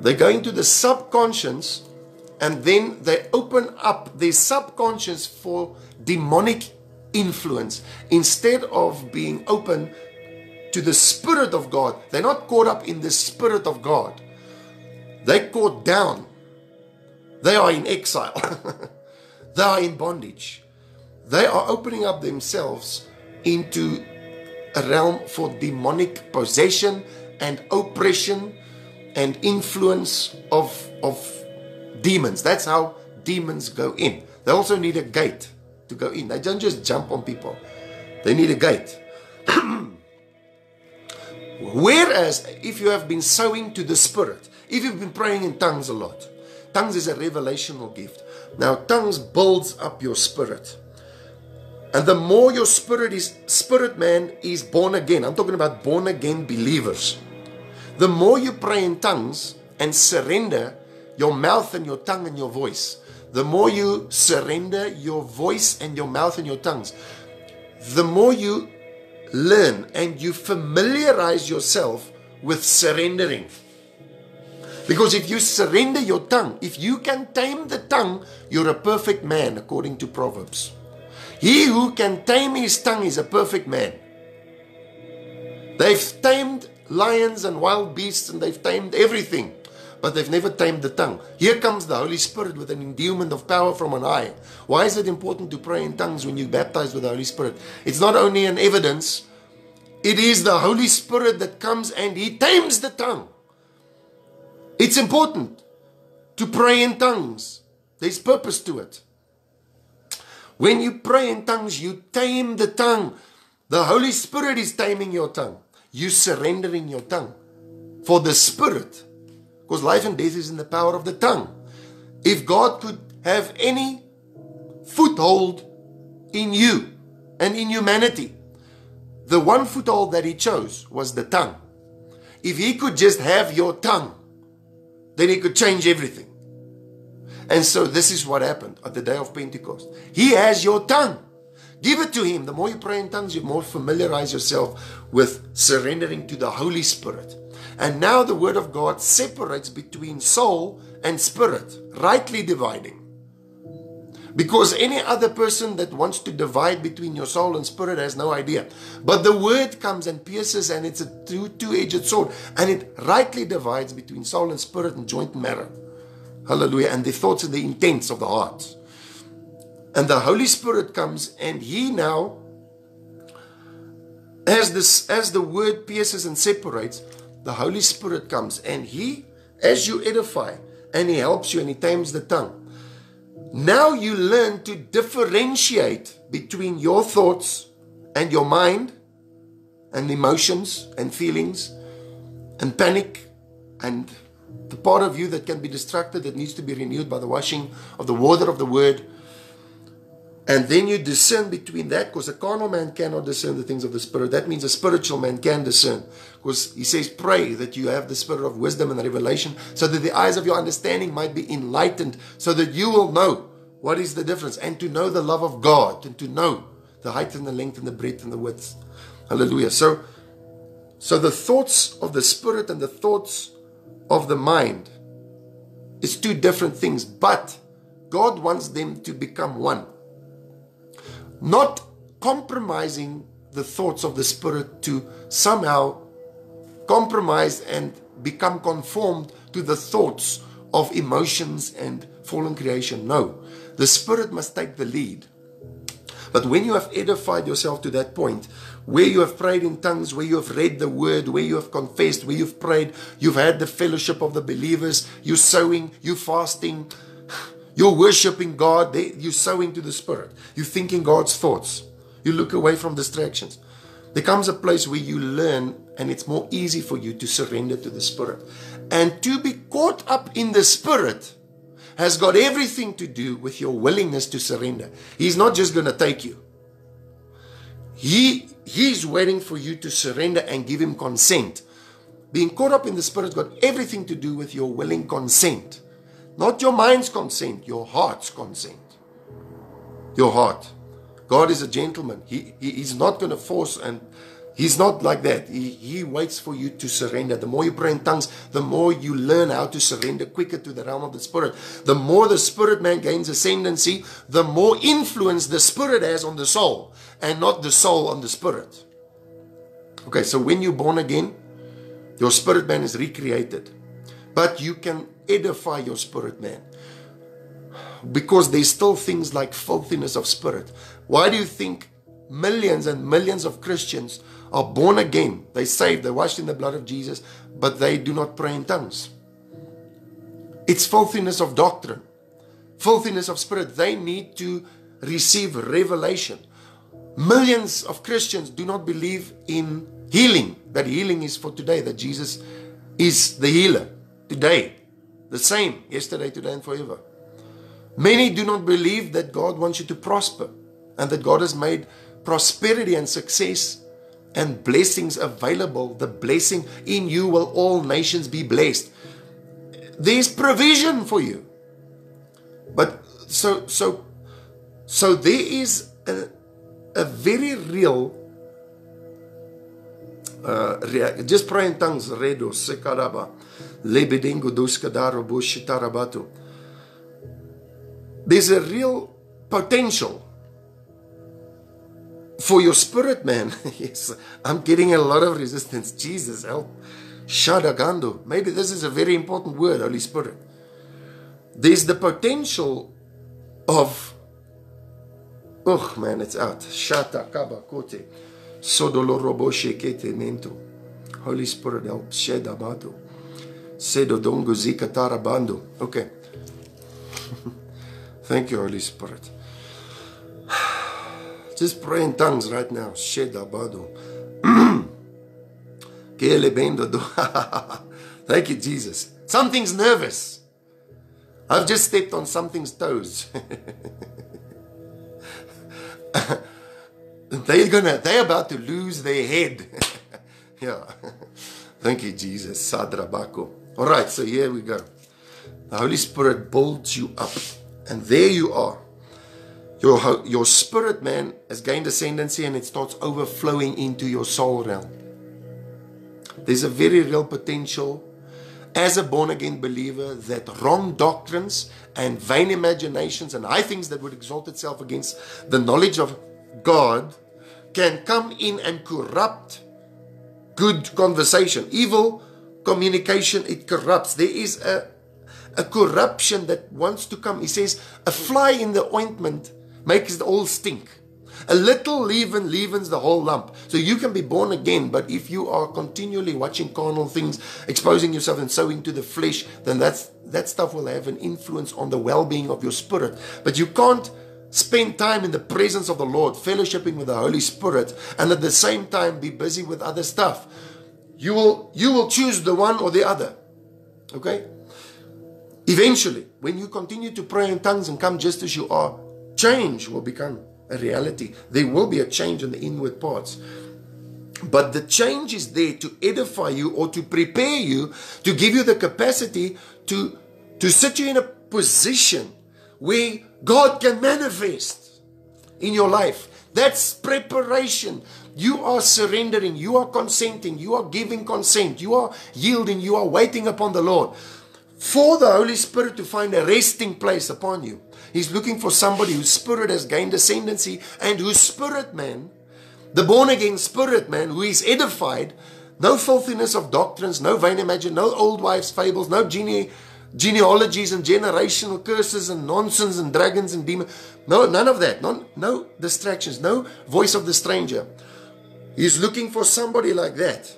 They go into the subconscious and then they open up their subconscious for demonic influence. Instead of being open to the Spirit of God, they're not caught up in the Spirit of God. They're caught down. They are in exile. They are in bondage. They are opening up themselves into a realm for demonic possession and oppression and influence of, of demons. That's how demons go in. They also need a gate to go in. They don't just jump on people. They need a gate. Whereas if you have been sowing to the Spirit, if you've been praying in tongues a lot, tongues is a revelational gift. Now, tongues builds up your spirit. And the more your spirit is, spirit man is born again. I'm talking about born again believers. The more you pray in tongues and surrender your mouth and your tongue and your voice, the more you surrender your voice and your mouth and your tongues, the more you learn and you familiarize yourself with surrendering. Because if you surrender your tongue, if you can tame the tongue, you're a perfect man, according to Proverbs. He who can tame his tongue is a perfect man. They've tamed lions and wild beasts and they've tamed everything, but they've never tamed the tongue. Here comes the Holy Spirit with an endowment of power from on high. Why is it important to pray in tongues when you're baptized with the Holy Spirit? It's not only an evidence, it is the Holy Spirit that comes and he tames the tongue. It's important to pray in tongues. There's purpose to it. When you pray in tongues, you tame the tongue. The Holy Spirit is taming your tongue. You surrendering your tongue for the Spirit. Because life and death is in the power of the tongue. If God could have any foothold in you and in humanity, the one foothold that he chose was the tongue. If he could just have your tongue, then he could change everything. And so this is what happened at the day of Pentecost. He has your tongue. Give it to him. The more you pray in tongues, you more familiarize yourself with surrendering to the Holy Spirit. And now the Word of God separates between soul and spirit, rightly dividing. Because any other person that wants to divide between your soul and spirit has no idea. But the Word comes and pierces, and it's a two-edged sword. And it rightly divides between soul and spirit and joint and marrow. Hallelujah. And the thoughts and the intents of the heart. And the Holy Spirit comes, and he now, as, this, as the Word pierces and separates, the Holy Spirit comes. And he, as you edify, and he helps you, and he tames the tongue. Now you learn to differentiate between your thoughts and your mind and emotions and feelings and panic and the part of you that can be distracted that needs to be renewed by the washing of the water of the Word. And then you discern between that, because a carnal man cannot discern the things of the Spirit. That means a spiritual man can discern. Because he says, pray that you have the spirit of wisdom and revelation, so that the eyes of your understanding might be enlightened, so that you will know what is the difference, and to know the love of God, and to know the height and the length and the breadth and the width. Hallelujah. So, so the thoughts of the Spirit and the thoughts of the mind is two different things, but God wants them to become one. Not compromising the thoughts of the Spirit to somehow compromise and become conformed to the thoughts of emotions and fallen creation. No, the Spirit must take the lead. But when you have edified yourself to that point, where you have prayed in tongues, where you have read the Word, where you have confessed, where you've prayed, you've had the fellowship of the believers, you're sowing, you're fasting, you're worshiping God, you're sowing to the Spirit. You're thinking God's thoughts. You look away from distractions. There comes a place where you learn and it's more easy for you to surrender to the Spirit. And to be caught up in the Spirit has got everything to do with your willingness to surrender. He's not just going to take you. He, he's waiting for you to surrender and give him consent. Being caught up in the Spirit has got everything to do with your willing consent. Not your mind's consent, your heart's consent. Your heart. God is a gentleman. He, he, he's not going to force and He's not like that. He, he waits for you to surrender. The more you pray in tongues, the more you learn how to surrender quicker to the realm of the Spirit. The more the Spirit man gains ascendancy, the more influence the Spirit has on the soul, and not the soul on the Spirit. Okay, so when you're born again, your spirit man is recreated. But you can edify your spirit man, because there's still things like filthiness of spirit. Why do you think millions and millions of Christians are born again? They're saved, they're washed in the blood of Jesus, but they do not pray in tongues. It's filthiness of doctrine, filthiness of spirit. They need to receive revelation. Millions of Christians do not believe in healing, that healing is for today, that Jesus is the healer today, the same yesterday, today, and forever. Many do not believe that God wants you to prosper, and that God has made prosperity and success and blessings available. The blessing, in you will all nations be blessed. There's provision for you. But so so so there is a a very real uh, rea just pray in tongues. Redo sekaraba lebedengo doskadaro boshitarabato. There's a real potential for your spirit man. Yes, I'm getting a lot of resistance. Jesus, help. Shadagando. Maybe this is a very important word, Holy Spirit. There's the potential of, oh man, it's out. Shata kabakote. Sodoloroboshe kete mento. Holy Spirit, help. Shedabato. Sedodongo zikatarabando. Okay. Thank you, Holy Spirit. Just pray in tongues right now. Shedabado. Thank you, Jesus. Something's nervous. I've just stepped on something's toes. They're gonna, they're about to lose their head. Yeah. Thank you, Jesus. Sadrabako. All right, so here we go. The Holy Spirit builds you up, and there you are. Your, your spirit man has gained ascendancy, and it starts overflowing into your soul realm. There's a very real potential as a born-again believer that wrong doctrines and vain imaginations and high things that would exalt itself against the knowledge of God can come in and corrupt good conversation. Evil communication, it corrupts. There is a, a corruption that wants to come. He says, a fly in the ointment makes the all stink. A little leaven leavens the whole lump. So you can be born again, but if you are continually watching carnal things, exposing yourself and sowing to the flesh, then that's, that stuff will have an influence on the well-being of your spirit. But you can't spend time in the presence of the Lord, fellowshipping with the Holy Spirit, and at the same time be busy with other stuff. You will, you will choose the one or the other. Okay? Eventually, when you continue to pray in tongues and come just as you are, change will become a reality. There will be a change in the inward parts, but the change is there to edify you, or to prepare you, to give you the capacity to to sit you in a position where God can manifest in your life. That's preparation. You are surrendering, you are consenting, you are giving consent, you are yielding, you are waiting upon the Lord for the Holy Spirit to find a resting place upon you. He's looking for somebody whose spirit has gained ascendancy, and whose spirit man, the born-again spirit man, who is edified, no filthiness of doctrines, no vain imagination, no old wives' fables, no gene genealogies and generational curses and nonsense and dragons and demons. No, none of that. No, no distractions, no voice of the stranger. He's looking for somebody like that,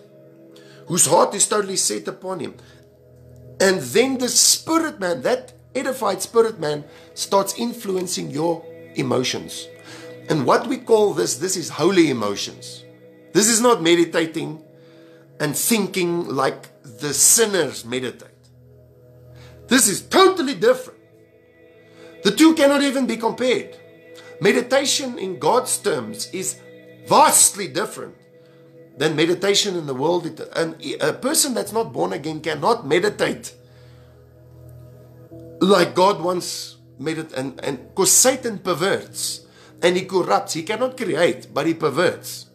whose heart is totally set upon him. And then the spirit man, that edified spirit man, starts influencing your emotions. And what we call this, this is holy emotions. This is not meditating and thinking like the sinners meditate. This is totally different. The two cannot even be compared. Meditation in God's terms is vastly different than meditation in the world. And a person that's not born again cannot meditate like God wants meditate, and and because Satan perverts and he corrupts. He cannot create, but he perverts.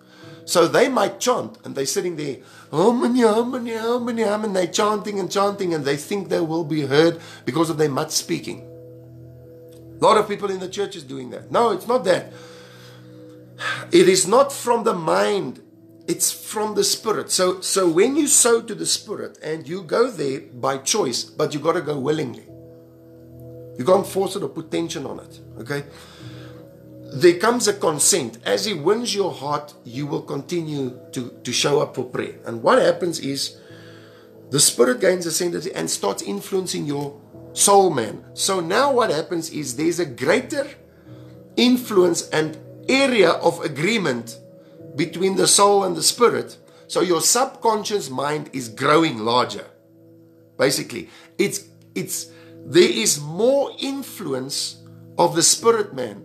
So they might chant, and they're sitting there, harmony, harmony, harmony, and they're chanting and chanting, and they think they will be heard because of their much speaking. A lot of people in the church is doing that. No, it's not that. It is not from the mind. It's from the Spirit. So, so when you sow to the Spirit and you go there by choice, but you got to go willingly. You can't force it or put tension on it. Okay? There comes a consent. As He wins your heart, you will continue to, to show up for prayer. And what happens is the Spirit gains ascendancy and starts influencing your soul, man. So now what happens is there's a greater influence and area of agreement between the soul and the spirit. So your subconscious mind is growing larger. Basically, it's it's there is more influence of the spirit man.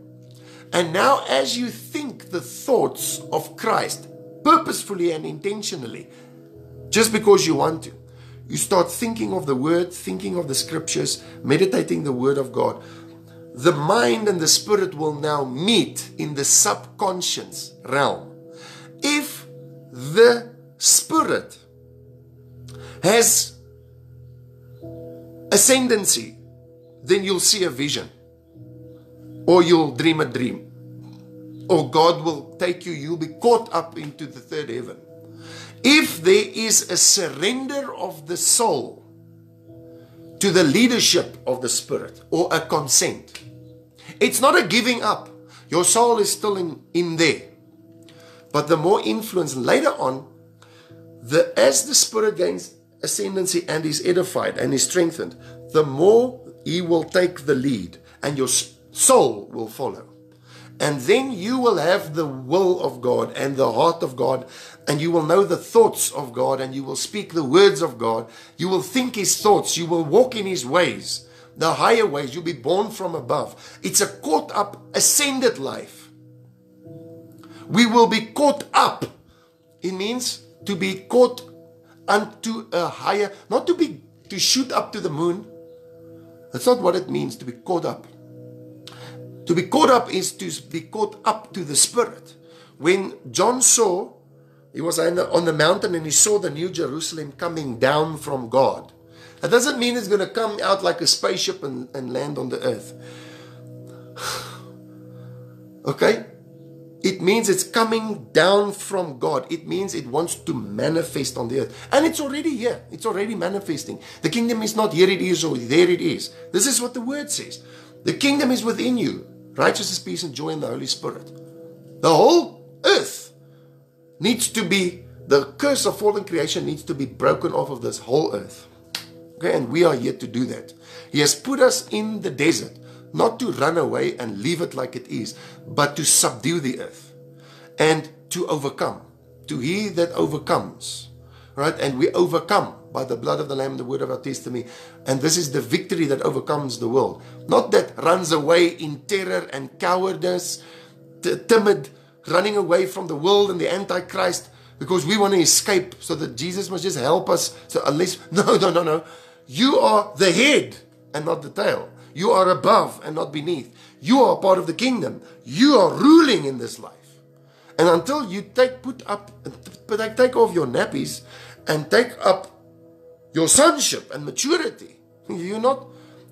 And now as you think the thoughts of Christ purposefully and intentionally, just because you want to, you start thinking of the word, thinking of the scriptures, meditating the word of God. The mind and the spirit will now meet in the subconscious realm. If the Spirit has ascendancy, then you'll see a vision, or you'll dream a dream, or God will take you, you'll be caught up into the third heaven. If there is a surrender of the soul to the leadership of the Spirit, or a consent, it's not a giving up. Your soul is still in, in there. But the more influence later on, the as the Spirit gains ascendancy and is edified and is strengthened, the more He will take the lead and your soul will follow. And then you will have the will of God and the heart of God, and you will know the thoughts of God, and you will speak the words of God. You will think His thoughts. You will walk in His ways, the higher ways. You'll be born from above. It's a caught up, ascended life. We will be caught up. It means to be caught unto a higher, not to be to shoot up to the moon. That's not what it means to be caught up. To be caught up is to be caught up to the Spirit. When John saw, he was on the, on the mountain and he saw the New Jerusalem coming down from God. That doesn't mean it's going to come out like a spaceship and, and land on the earth. Okay? It means it's coming down from God. It means it wants to manifest on the earth. And it's already here. It's already manifesting. The kingdom is not here it is or there it is. This is what the word says. The kingdom is within you. Righteousness, peace, and joy in the Holy Spirit. The whole earth needs to be, the curse of fallen creation needs to be broken off of this whole earth. Okay, and we are here to do that. He has put us in the desert. Not to run away and leave it like it is, but to subdue the earth and to overcome, to he that overcomes, right? And we overcome by the blood of the Lamb and the word of our testimony. And this is the victory that overcomes the world. Not that runs away in terror and cowardice, timid, running away from the world and the Antichrist because we want to escape so that Jesus must just help us. So unless, no, no, no, no. You are the head and not the tail. You are above and not beneath. You are part of the kingdom. You are ruling in this life. And until you take put up, take off your nappies and take up your sonship and maturity, you're not,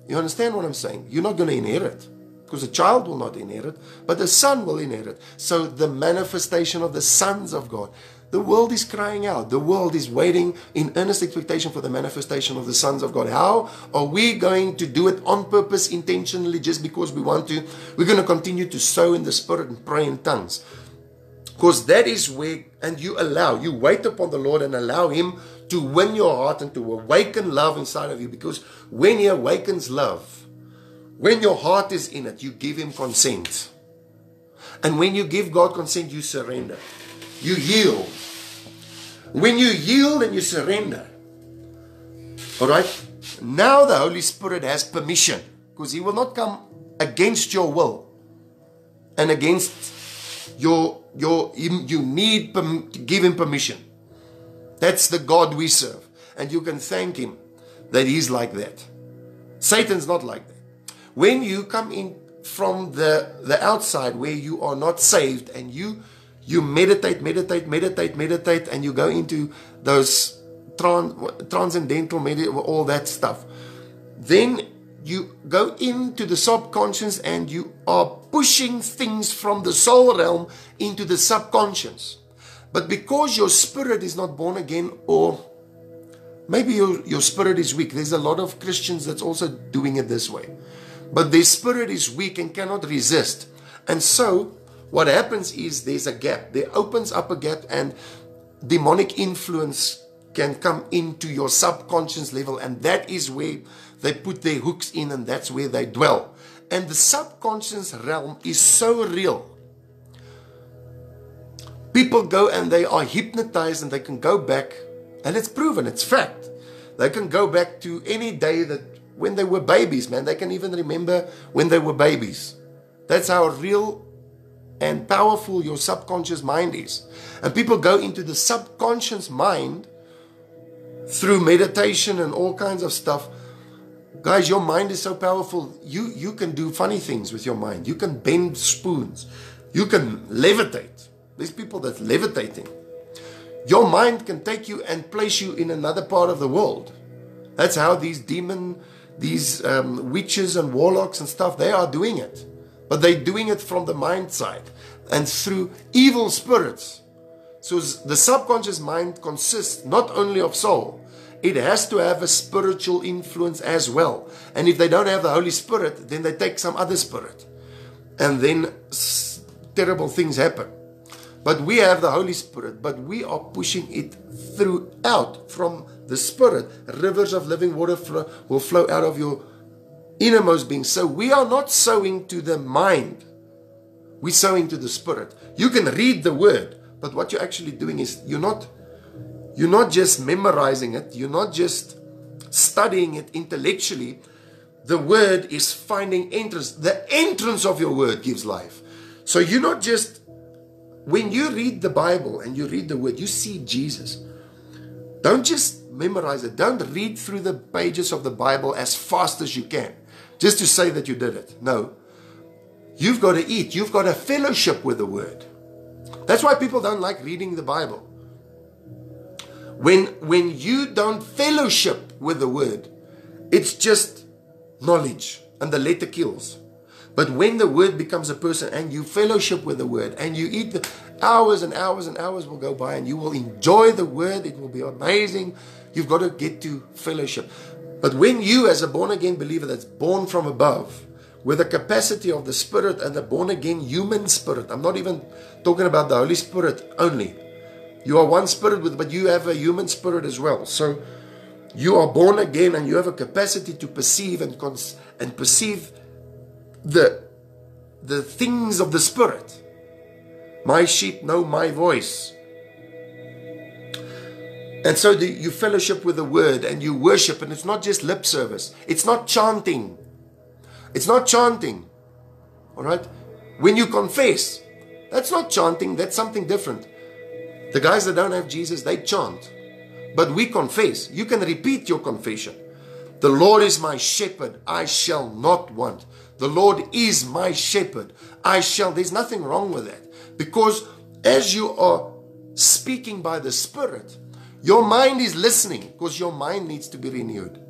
you understand what I'm saying? You're not going to inherit. Because a child will not inherit, but the son will inherit. So the manifestation of the sons of God. The world is crying out. The world is waiting in earnest expectation for the manifestation of the sons of God. How are we going to do it on purpose, intentionally, just because we want to? We're going to continue to sow in the Spirit and pray in tongues. Because that is where, and you allow, you wait upon the Lord and allow Him to win your heart and to awaken love inside of you. Because when He awakens love, when your heart is in it, you give Him consent. And when you give God consent, you surrender. You yield. When you yield and you surrender, all right, now the Holy Spirit has permission, because He will not come against your will and against your, your you need to give Him permission. That's the God we serve. And you can thank Him that He's like that. Satan's not like that. When you come in from the, the outside where you are not saved and you You meditate, meditate, meditate, meditate, and you go into those trans transcendental, med all that stuff. Then you go into the subconscious and you are pushing things from the soul realm into the subconscious. But because your spirit is not born again, or maybe your, your spirit is weak. There's a lot of Christians that's also doing it this way. But their spirit is weak and cannot resist. And so what happens is there's a gap. There opens up a gap, and demonic influence can come into your subconscious level. And that is where they put their hooks in, and that's where they dwell. And the subconscious realm is so real. People go and they are hypnotized, and they can go back, and it's proven, it's fact. They can go back to any day that when they were babies, man. They can even remember when they were babies. That's how real and powerful your subconscious mind is. And people go into the subconscious mind through meditation and all kinds of stuff. Guys, your mind is so powerful. You, you can do funny things with your mind. You can bend spoons. You can levitate. There's people that's levitating. Your mind can take you and place you in another part of the world. That's how these demon, these um, witches and warlocks and stuff, they are doing it. But they're doing it from the mind side and through evil spirits. So the subconscious mind consists not only of soul. It has to have a spiritual influence as well. And if they don't have the Holy Spirit, then they take some other spirit. And then terrible things happen. But we have the Holy Spirit, but we are pushing it throughout from the Spirit. Rivers of living water flow, will flow out of your innermost being. So we are not sowing to the mind. We're sowing to the Spirit. You can read the Word, but what you're actually doing is you're not, you're not just memorizing it. You're not just studying it intellectually. The Word is finding entrance. The entrance of your Word gives life. So you're not just... When you read the Bible and you read the Word, you see Jesus. Don't just memorize it. Don't read through the pages of the Bible as fast as you can, just to say that you did it. No. You've got to eat. You've got a fellowship with the Word. That's why people don't like reading the Bible. When, when you don't fellowship with the Word, it's just knowledge, and the letter kills. But when the Word becomes a person and you fellowship with the Word and you eat, the hours and hours and hours will go by and you will enjoy the Word. It will be amazing. You've got to get to fellowship. But when you, as a born-again believer that's born from above, with the capacity of the Spirit and the born-again human spirit, I'm not even talking about the Holy Spirit only. You are one spirit, with, but you have a human spirit as well. So you are born again and you have a capacity to perceive and, cons and perceive The, the things of the Spirit. My sheep know my voice. And so the, you fellowship with the Word and you worship. And it's not just lip service. It's not chanting. It's not chanting. All right? When you confess, that's not chanting. That's something different. The guys that don't have Jesus, they chant. But we confess. You can repeat your confession. The Lord is my shepherd. I shall not want. The Lord is my shepherd. I shall. There's nothing wrong with that. Because as you are speaking by the Spirit, your mind is listening, because your mind needs to be renewed.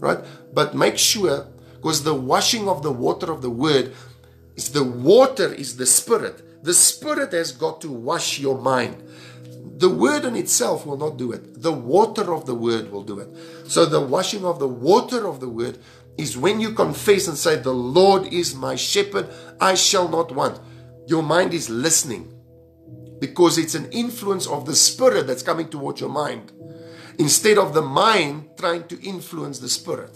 Right? But make sure, because the washing of the water of the Word is the water is the Spirit. The Spirit has got to wash your mind. The Word in itself will not do it. The water of the Word will do it. So the washing of the water of the Word is when you confess and say, the Lord is my shepherd, I shall not want. Your mind is listening, because it's an influence of the Spirit that's coming towards your mind, instead of the mind trying to influence the Spirit.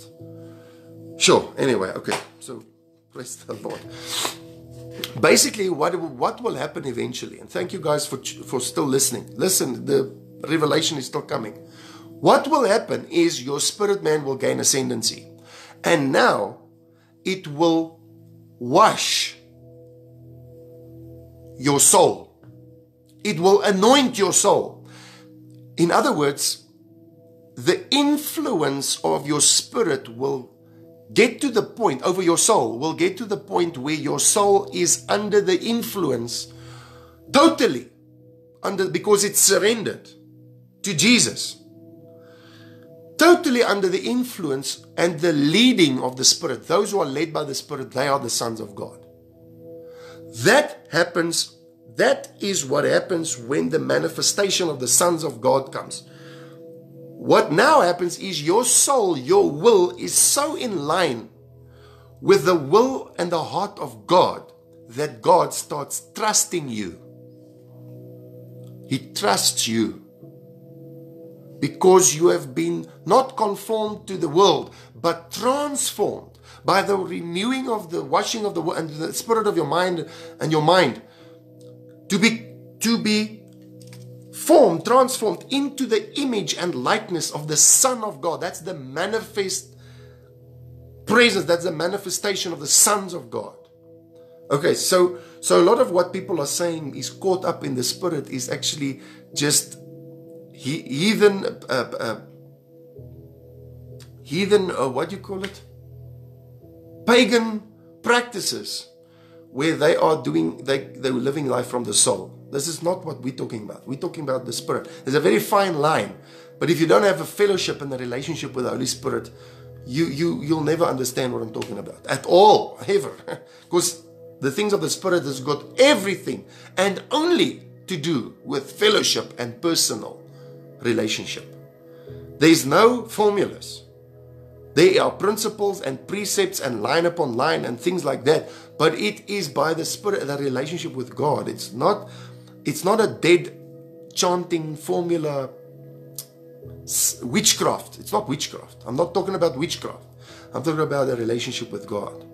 Sure, anyway, okay, so praise the Lord. Basically, what, what will happen eventually, and thank you guys for, for still listening. Listen, the revelation is still coming. What will happen is your spirit man will gain ascendancy. And now it will wash your soul. It will anoint your soul. In other words, the influence of your spirit will get to the point, over your soul, will get to the point where your soul is under the influence totally under, because it's surrendered to Jesus. Totally under the influence and the leading of the Spirit. Those who are led by the Spirit, they are the sons of God. That happens, that is what happens when the manifestation of the sons of God comes. What now happens is your soul, your will is so in line with the will and the heart of God that God starts trusting you. He trusts you. Because you have been not conformed to the world, but transformed by the renewing of the washing of the word and the spirit of your mind and your mind to be to be formed, transformed into the image and likeness of the Son of God. That's the manifest presence. That's the manifestation of the sons of God. Okay, so so a lot of what people are saying is caught up in the spirit is actually just He, heathen, uh, uh, heathen, uh, what do you call it? Pagan practices where they are doing, they, they're living life from the soul. This is not what we're talking about. We're talking about the Spirit. There's a very fine line. But if you don't have a fellowship and a relationship with the Holy Spirit, you, you, you'll never understand what I'm talking about at all, ever. Because the things of the Spirit has got everything and only to do with fellowship and personal relationship. There's no formulas. There are principles and precepts and line upon line and things like that, but it is by the Spirit, that relationship with God. It's not it's not a dead chanting formula witchcraft. It's not witchcraft. I'm not talking about witchcraft. I'm talking about a relationship with God.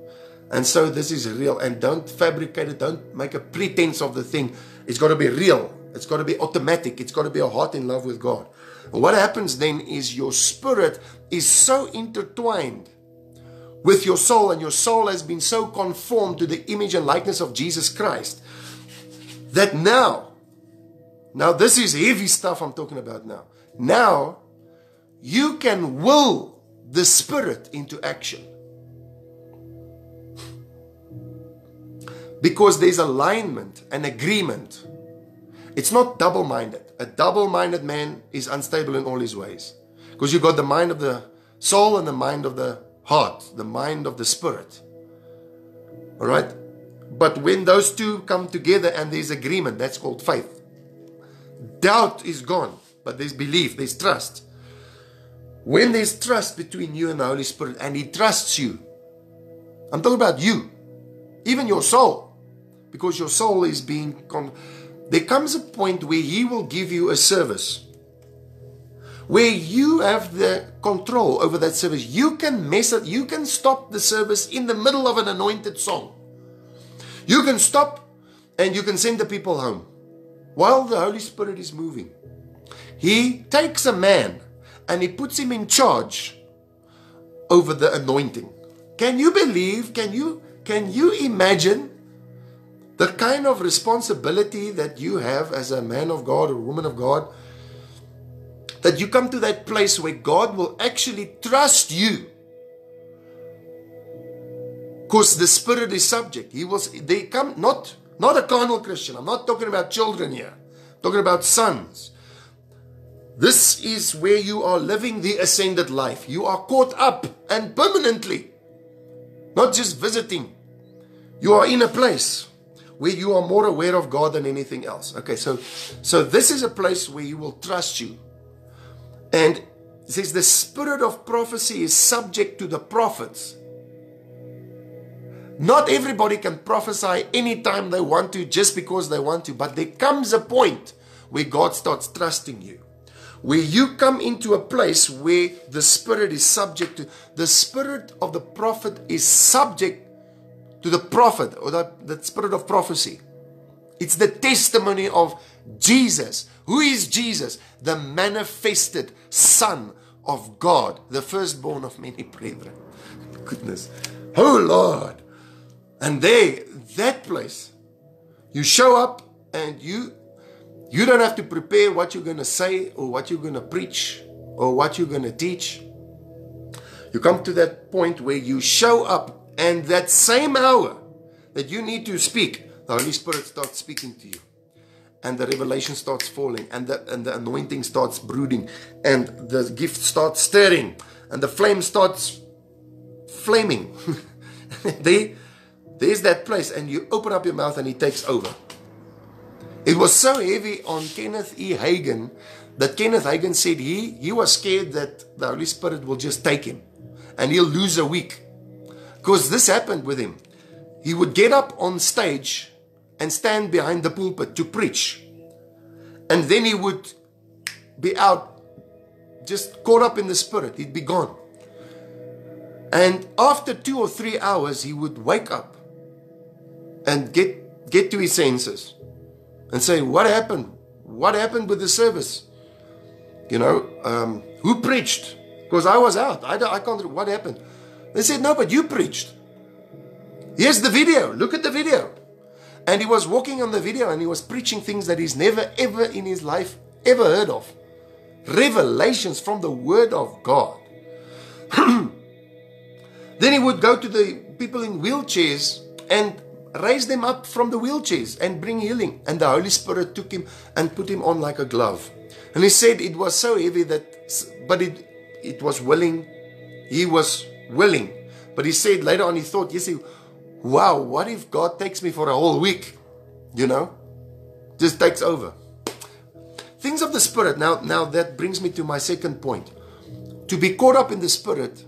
And so this is real, and don't fabricate it. Don't make a pretense of the thing. It's got to be real. It's got to be automatic. It's got to be a heart in love with God. And what happens then is your spirit is so intertwined with your soul, and your soul has been so conformed to the image and likeness of Jesus Christ that now, now this is heavy stuff I'm talking about now. Now you can will the Spirit into action. Because there's alignment and agreement. It's not double-minded. A double-minded man is unstable in all his ways. Because you've got the mind of the soul and the mind of the heart, the mind of the spirit. All right? But when those two come together and there's agreement, that's called faith. Doubt is gone, but there's belief, there's trust. When there's trust between you and the Holy Spirit, and He trusts you, I'm talking about you, even your soul, because your soul is being... Con There comes a point where He will give you a service where you have the control over that service. You can mess it. You can stop the service in the middle of an anointed song. You can stop and you can send the people home while the Holy Spirit is moving. He takes a man and He puts him in charge over the anointing. Can you believe? Can you, can you imagine the kind of responsibility that you have as a man of God or woman of God, that you come to that place where God will actually trust you? Because the Spirit is subject. He will, they come, not, not a carnal Christian. I'm not talking about children here. I'm talking about sons. This is where you are living the ascended life. You are caught up and permanently, not just visiting. You are in a place where you are more aware of God than anything else. Okay, so so this is a place where He will trust you. And it says the spirit of prophecy is subject to the prophets. Not everybody can prophesy anytime they want to, just because they want to. But there comes a point where God starts trusting you, where you come into a place where the spirit is subject to. The spirit of the prophet is subject to the prophet, or that, that spirit of prophecy. It's the testimony of Jesus. Who is Jesus? The manifested Son of God, the firstborn of many brethren. Goodness. Oh Lord. And there, that place, you show up and you, you don't have to prepare what you're going to say or what you're going to preach or what you're going to teach. You come to that point where you show up, and that same hour that you need to speak, the Holy Spirit starts speaking to you. and the revelation starts falling, and the, and the anointing starts brooding, and the gift starts stirring, and the flame starts flaming. there, there's that place, and you open up your mouth and he takes over. It was so heavy on Kenneth E. Hagen that Kenneth Hagen said he, he was scared that the Holy Spirit will just take him and he'll lose a week. Because this happened with him. He would get up on stage and stand behind the pulpit to preach. And then he would be out, just caught up in the spirit. He'd be gone. And after two or three hours, he would wake up and get, get to his senses and say, what happened? What happened with the service? You know, um, who preached? Because I was out. I, don't, I can't, what happened? They said, no, but you preached. Here's the video. Look at the video. And he was walking on the video and he was preaching things that he's never, ever in his life ever heard of. Revelations from the Word of God. Then he would go to the people in wheelchairs and raise them up from the wheelchairs and bring healing. And the Holy Spirit took him and put him on like a glove. And he said it was so heavy that, but it, it was willing. He was willing. But he said later on, he thought, yes, he, wow, what if God takes me for a whole week? You know, just takes over. Things of the Spirit. Now, now that brings me to my second point. To be caught up in the Spirit,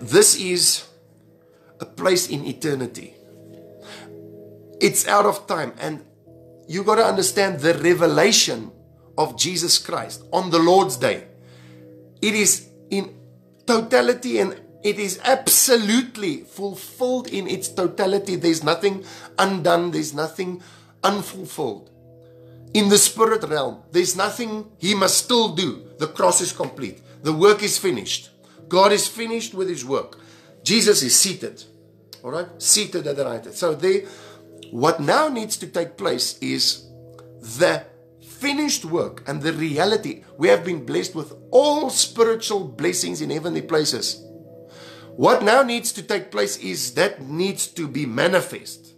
this is a place in eternity. It's out of time. And you got to understand the revelation of Jesus Christ on the Lord's Day. It is in totality and it is absolutely fulfilled in its totality. There's nothing undone. There's nothing unfulfilled. In the spirit realm, there's nothing he must still do. The cross is complete. The work is finished. God is finished with his work. Jesus is seated. All right? Seated at the right hand. So they, what now needs to take place is the finished work and the reality. We have been blessed with all spiritual blessings in heavenly places. What now needs to take place is that needs to be manifest.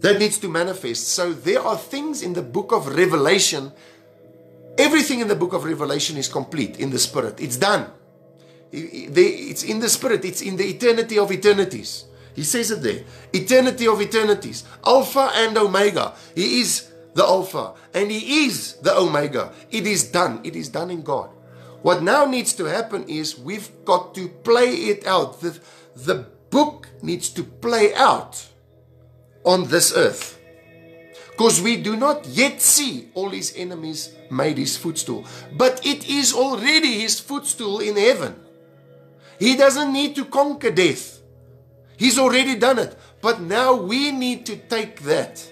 That needs to manifest. So there are things in the book of Revelation. Everything in the book of Revelation is complete in the Spirit. It's done. It's in the Spirit. It's in the eternity of eternities. He says it there. Eternity of eternities. Alpha and Omega. He is the Alpha and he is the Omega. It is done. It is done in God. What now needs to happen is we've got to play it out. The, the book needs to play out on this earth. Because we do not yet see all his enemies made his footstool. But it is already his footstool in heaven. He doesn't need to conquer death. He's already done it. But now we need to take that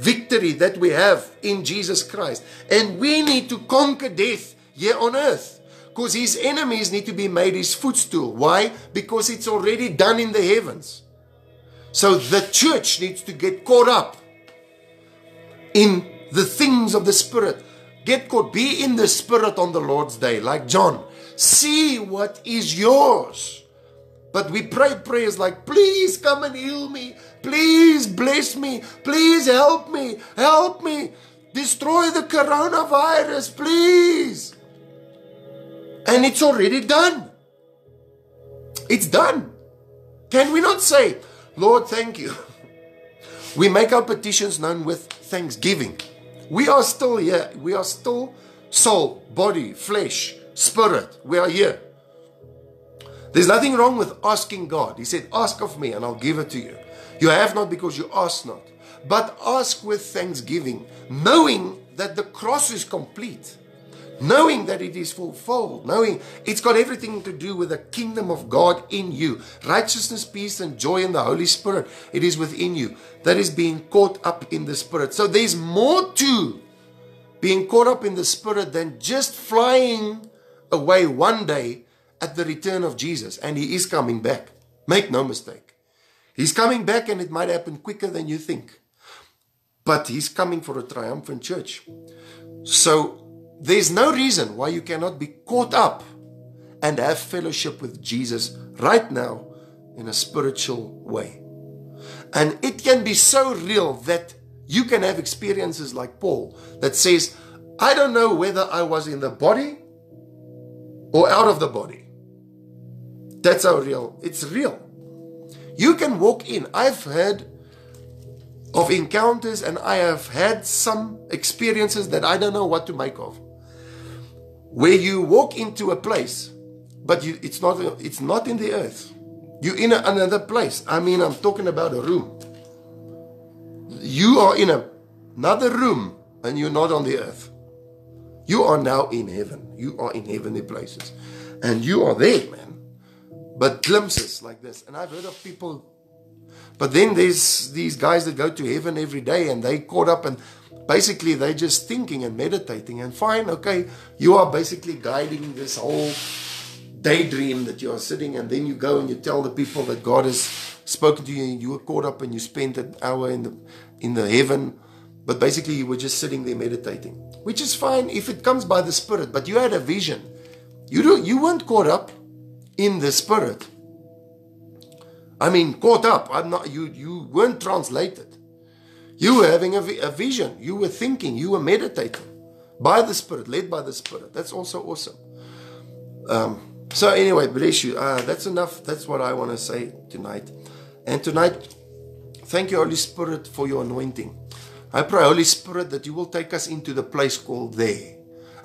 victory that we have in Jesus Christ. And we need to conquer death here on earth, because his enemies need to be made his footstool. Why? Because it's already done in the heavens. So the church needs to get caught up in the things of the Spirit. Get caught, be in the Spirit on the Lord's Day, like John. See what is yours. But we pray prayers like, please come and heal me. Please bless me. Please help me. Help me. Destroy the coronavirus, please. And it's already done. It's done. Can we not say, Lord, thank you? We make our petitions known with thanksgiving. We are still here. We are still soul, body, flesh, spirit. We are here. There's nothing wrong with asking God. He said, ask of me and I'll give it to you. You have not because you ask not. But ask with thanksgiving, knowing that the cross is complete. Knowing that it is fulfilled, knowing it's got everything to do with the kingdom of God in you. Righteousness, peace, and joy in the Holy Spirit. It is within you that is being caught up in the Spirit. So there's more to being caught up in the Spirit than just flying away one day at the return of Jesus. And he is coming back. Make no mistake. He's coming back and it might happen quicker than you think. But he's coming for a triumphant church. So there's no reason why you cannot be caught up and have fellowship with Jesus right now in a spiritual way. And it can be so real that you can have experiences like Paul that says, I don't know whether I was in the body or out of the body. That's how real. It's real. You can walk in. I've heard of encounters and I have had some experiences that I don't know what to make of. Where you walk into a place, but you, it's not, it's not in the earth. You're in a, another place. I mean, I'm talking about a room. You are in a, another room and you're not on the earth. You are now in heaven. You are in heavenly places. And you are there, man. But glimpses like this. And I've heard of people. But then there's these guys that go to heaven every day and they caught up and basically they're just thinking and meditating and fine, okay, you are basically guiding this whole daydream that you are sitting, and then you go and you tell the people that God has spoken to you and you were caught up and you spent an hour in the in the heaven, but basically you were just sitting there meditating, which is fine if it comes by the Spirit, but you had a vision. You do you weren't caught up in the Spirit. I mean, caught up. I'm not you you weren't translated. You were having a, a vision. You were thinking. You were meditating by the Spirit, led by the Spirit. That's also awesome. Um, so anyway, bless you. Uh, that's enough. That's what I want to say tonight. And tonight, thank you, Holy Spirit, for your anointing. I pray, Holy Spirit, that you will take us into the place called there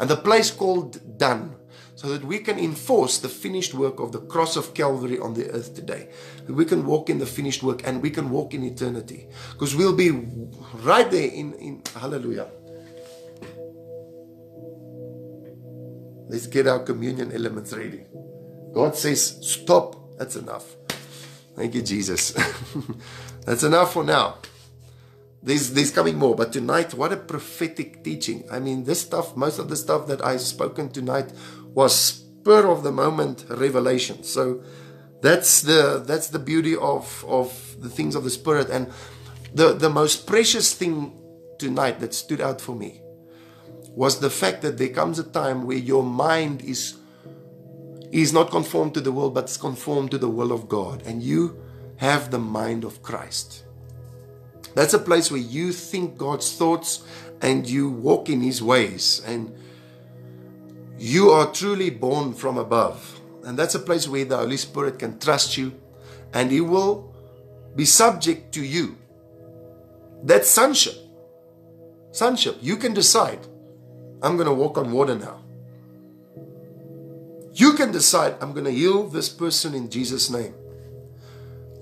and the place called done, so that we can enforce the finished work of the cross of Calvary on the earth today. We can walk in the finished work and we can walk in eternity, because we'll be right there in, in hallelujah. Let's get our communion elements ready. God says, stop. That's enough. Thank you, Jesus. That's enough for now. There's, there's coming more. But tonight, what a prophetic teaching. I mean, this stuff, most of the stuff that I've spoken tonight was spur of the moment revelation. So that's the that's the beauty of, of the things of the Spirit. And the, the most precious thing tonight that stood out for me was the fact that there comes a time where your mind is, is not conformed to the world, but is conformed to the will of God. And you have the mind of Christ. That's a place where you think God's thoughts and you walk in His ways. And you are truly born from above. And that's a place where the Holy Spirit can trust you and He will be subject to you. That's sonship. Sonship. You can decide, I'm going to walk on water now. You can decide, I'm going to heal this person in Jesus' name.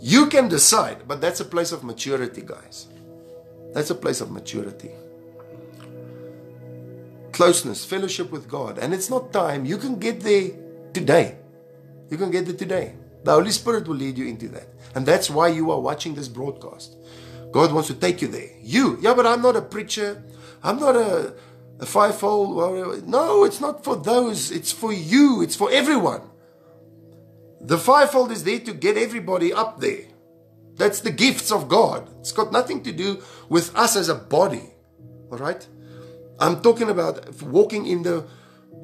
You can decide, but that's a place of maturity, guys. That's a place of maturity. Closeness, fellowship with God. And it's not time. You can get there today. You can get there today. The Holy Spirit will lead you into that. And that's why you are watching this broadcast. God wants to take you there. You. Yeah, but I'm not a preacher. I'm not a, a fivefold. Warrior. No, it's not for those. It's for you. It's for everyone. The fivefold is there to get everybody up there. That's the gifts of God. It's got nothing to do with us as a body. All right? I'm talking about walking in the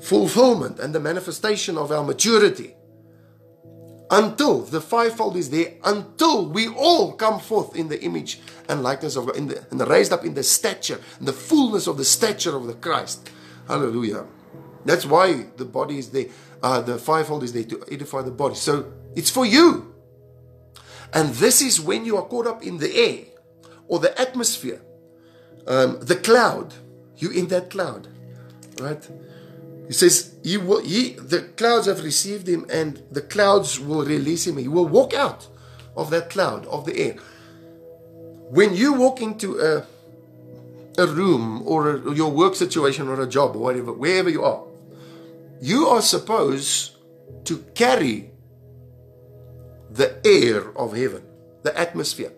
fulfillment and the manifestation of our maturity. Until the fivefold is there, until we all come forth in the image and likeness of God, in the, and raised up in the stature, in the fullness of the stature of the Christ. Hallelujah. That's why the body is there. Uh, the fivefold is there to edify the body. So it's for you. And this is when you are caught up in the air or the atmosphere, um, the cloud. You're in that cloud, right? He says, he will, he, the clouds have received him and the clouds will release him. He will walk out of that cloud, of the air. When you walk into a, a room or a, your work situation or a job or whatever, wherever you are, you are supposed to carry the air of heaven, the atmosphere.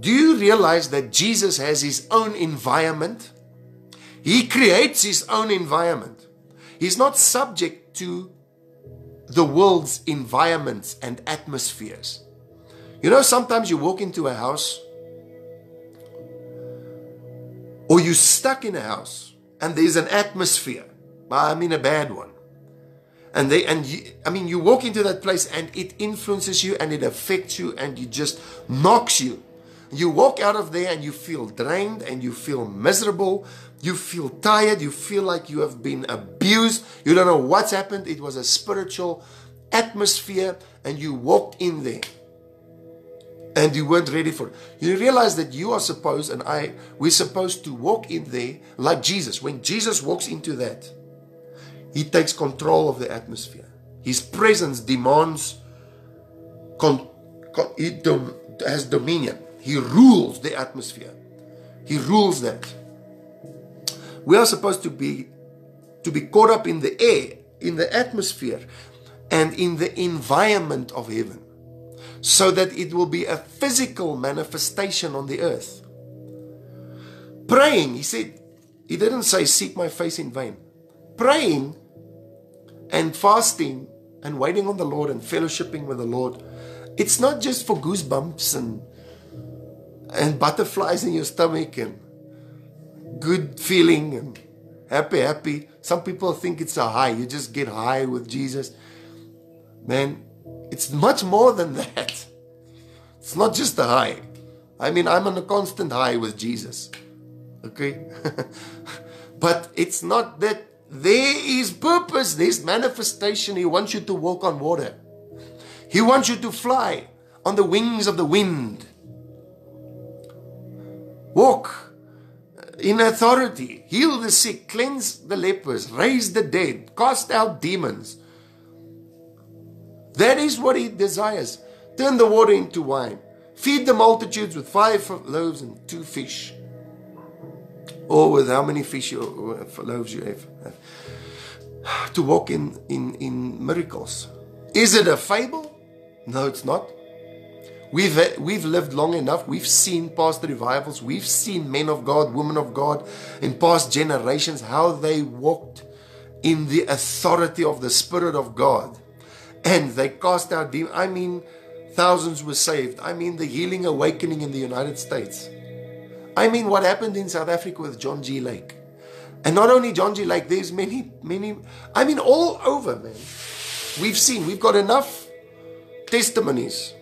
Do you realize that Jesus has His own environment? He creates His own environment. He's not subject to the world's environments and atmospheres. You know, sometimes you walk into a house or you're stuck in a house and there's an atmosphere. I mean, a bad one. And, they, and you, I mean, you walk into that place and it influences you and it affects you and it just knocks you. You walk out of there and you feel drained and you feel miserable. You feel tired. You feel like you have been abused. You don't know what's happened. It was a spiritual atmosphere and you walked in there and you weren't ready for it. You realize that you are supposed, and I, we're supposed to walk in there like Jesus. When Jesus walks into that, he takes control of the atmosphere. His presence demands, con, con, he dom, has dominion. He rules the atmosphere. He rules that. We are supposed to be, to be caught up in the air, in the atmosphere, and in the environment of heaven, so that it will be a physical manifestation on the earth. Praying, he said, he didn't say seek my face in vain. Praying and fasting and waiting on the Lord and fellowshipping with the Lord, it's not just for goosebumps and, and butterflies in your stomach and good feeling and happy, happy. Some people think it's a high. You just get high with Jesus. Man, it's much more than that. It's not just a high. I mean, I'm on a constant high with Jesus. Okay? But it's not that. There is purpose. There's manifestation. He wants you to walk on water. He wants you to fly on the wings of the wind. Walk in authority. Heal the sick. Cleanse the lepers. Raise the dead. Cast out demons. That is what he desires. Turn the water into wine. Feed the multitudes with five loaves and two fish. Or with how many fish you, or loaves you have. To walk in, in, in miracles. Is it a fable? No, it's not. We've, we've lived long enough. We've seen past revivals. We've seen men of God, women of God in past generations, how they walked in the authority of the Spirit of God. And they cast out demons. I mean, thousands were saved. I mean, the healing awakening in the United States. I mean, what happened in South Africa with John G. Lake. And not only John G. Lake, there's many, many, I mean, all over, man. We've seen, we've got enough testimonies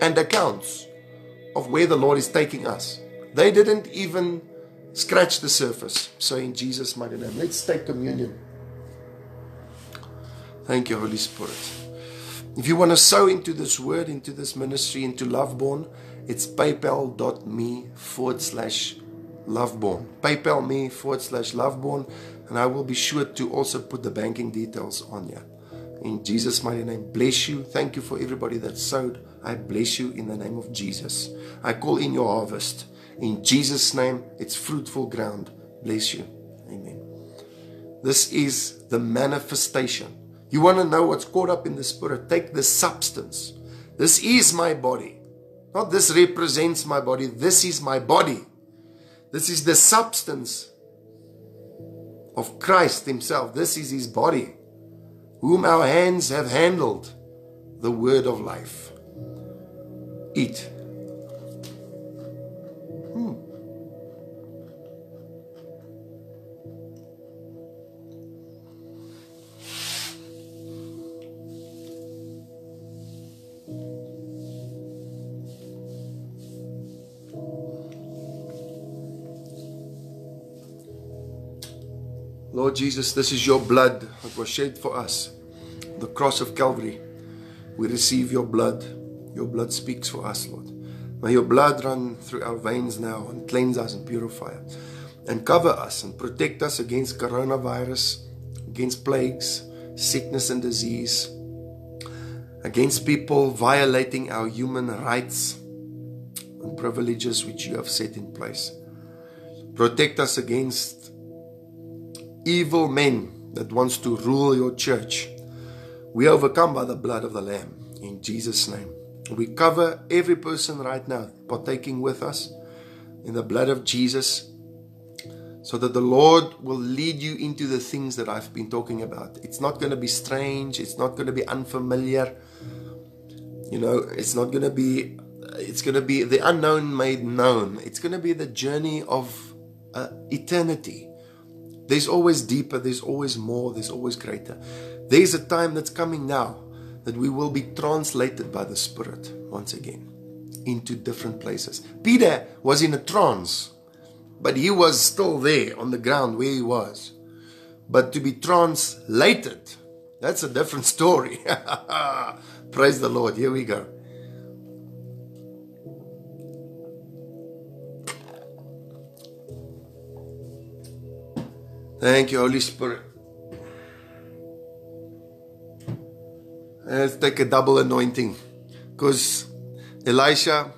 and accounts of where the Lord is taking us. They didn't even scratch the surface. So in Jesus' mighty name, let's take communion. Thank you, Holy Spirit. If you want to sow into this word, into this ministry, into LoveBorn, it's paypal.me forward slash LoveBorn. Paypal me forward slash LoveBorn, and I will be sure to also put the banking details on you. In Jesus' mighty name, bless you. Thank you for everybody that sowed. I bless you in the name of Jesus. I call in your harvest. In Jesus' name, it's fruitful ground. Bless you. Amen. This is the manifestation. You want to know what's caught up in the Spirit? Take the substance. This is my body. Not this represents my body. This is my body. This is the substance of Christ himself. This is his body, whom our hands have handled, the word of life. Eat. Hmm. Lord Jesus, this is your blood that was shed for us, the cross of Calvary. We receive your blood. Your blood speaks for us, Lord. May your blood run through our veins now and cleanse us and purify us and cover us and protect us against coronavirus, against plagues, sickness and disease, against people violating our human rights and privileges which you have set in place. Protect us against evil men that wants to rule your church. We overcome by the blood of the Lamb. In Jesus' name. We cover every person right now partaking with us in the blood of Jesus, so that the Lord will lead you into the things that I've been talking about. It's not going to be strange. It's not going to be unfamiliar. You know, it's not going to be, it's going to be the unknown made known. It's going to be the journey of uh, eternity. There's always deeper, there's always more, there's always greater. There's a time that's coming now that we will be translated by the Spirit once again. into different places. Peter was in a trance, but he was still there on the ground where he was. But to be translated, that's a different story. Praise the Lord. Here we go. Thank you, Holy Spirit. Let's take a double anointing. Because Elisha,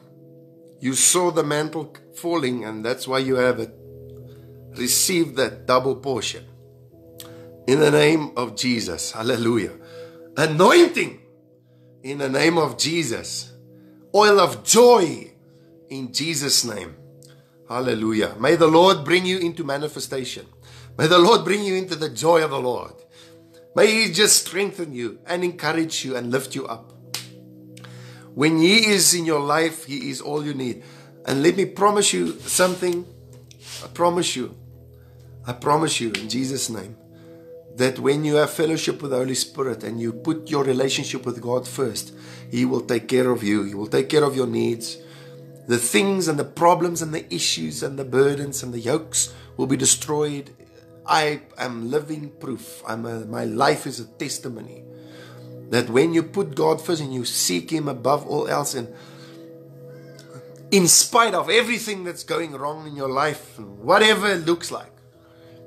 you saw the mantle falling, and that's why you have it. Receive that double portion. In the name of Jesus. Hallelujah. Anointing. In the name of Jesus. Oil of joy. In Jesus' name. Hallelujah. May the Lord bring you into manifestation. May the Lord bring you into the joy of the Lord. May He just strengthen you and encourage you and lift you up. When He is in your life, He is all you need. And let me promise you something. I promise you. I promise you in Jesus' name. That when you have fellowship with the Holy Spirit and you put your relationship with God first, He will take care of you. He will take care of your needs. The things and the problems and the issues and the burdens and the yokes will be destroyed. I am living proof. I'm a, my life is a testimony. That when you put God first and you seek Him above all else, and in spite of everything that's going wrong in your life, whatever it looks like,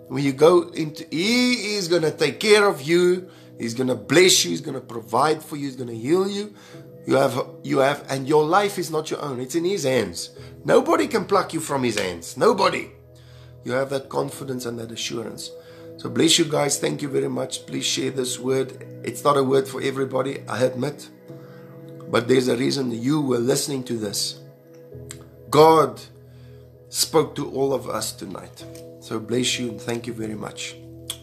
when you go into, He is going to take care of you. He's going to bless you. He's going to provide for you. He's going to heal you. You have, you have, and your life is not your own. It's in His hands. Nobody can pluck you from His hands. Nobody. You have that confidence and that assurance. So bless you guys. Thank you very much. Please share this word. It's not a word for everybody, I admit. But there's a reason you were listening to this. God spoke to all of us tonight. So bless you and thank you very much.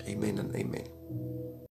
Amen and amen.